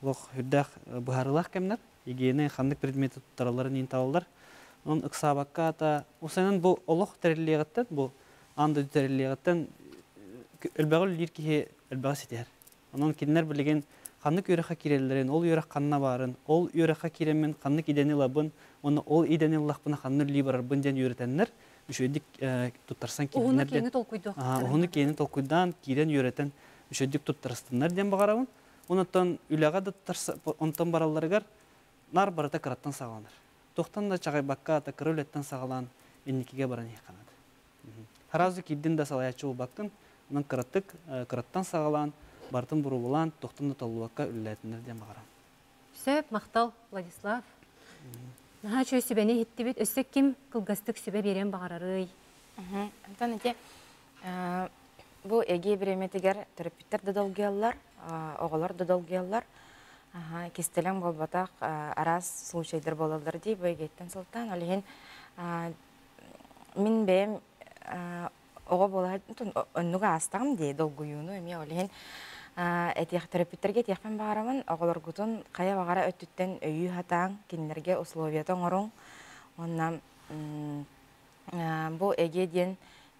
лох худдах бухарлах кемнер игене хандык предмети тараларын инталдар он ыксабаката осынан бу олох терилегаттан бу анда терилегаттан элбагыл лирки элбаситер Анан киннер билген канны көрәхә кирелләрен, ул юрак канна барын, ул юракка киремен канны кидәне лабын, оны ул идәне лахпына канны либар бундән юрәтәннәр, үшәдик туттарсан киннерләр. Оны кене толкуйдан кирен юрәтән үшәдик туттарстаннар дигән багарабын. Оннан үләгә дә тарса, онтан баралларга нар барата караттан сагаланыр. Тохтан да чагай бакка та кирелләттән сагалан, инникегә баран яканады. Таразы кидден да салаячу бактын, мен кыраттык, кыраттан сагалан, бартын бурулан, токтонду толуакка үлләтиндерден багарам. Сөп мактал Владислав. Наа чөй сөбени хитти бит, өссөк ким кылгастык сөбе берем багарарый. Антан эке бу эге биреметигер терапевттер да долгиялар, оголор да долгиялар. Кистелем болбатак араз случайдер болалдар дей бойгеттен сылтан, олеген мен бэм ого болатын өннүгө астагым дей долгуюну эми олеген этих терапевттерге тиякпен багарамын оголоргутун кая багара өттүттен өйүү хатаң кинилерге условиятоң оруң оннан бу эге ден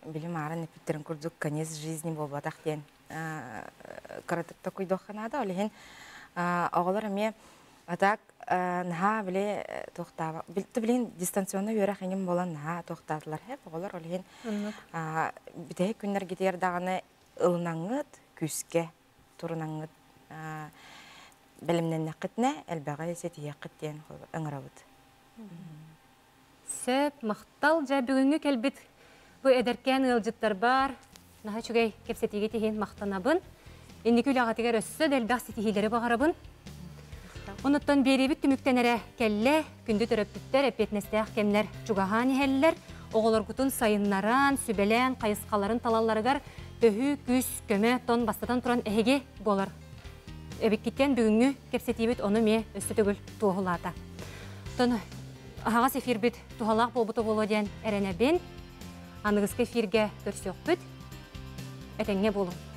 билим арын эпиттерин курдук конец жизни болбатак ден каратыкта куйдокканада олеген оголор эми атак наха биле токтап билти билен дистанционный үйрөккеним болан наха токтатылар хеп оголор олген битек күндөр кетер даганы ылнаңыт күске турнаңыт билимнен накытне элбагы сети якыттен ыңырабыт сөп мактал жа бүгүнгү келбит бу эдеркен ылжыттар бар наха чугай кепсетиге тиген мактанабын энди күләгатыгә рәссә дәлбәх ситиһиләре багарабын. Оннан беребит түмүктәнәрә кәллә күндә төрәптәр әпетнәстәх кемнәр чугаһан иһәлләр, оголор гутун сайыннаран, сүбәлән, кайыскаларын талалларыгар төһү күс көмә тон бастатан туран эһеге болар. Эбеккиттән бүгүнгү кепсетибит оны ме өссө түгел туһулата. Тон ага сефир бит туһалак болбуты болодян әрәнәбен. Аныгыз кефиргә төрсөк бит. Әтәңгә болу.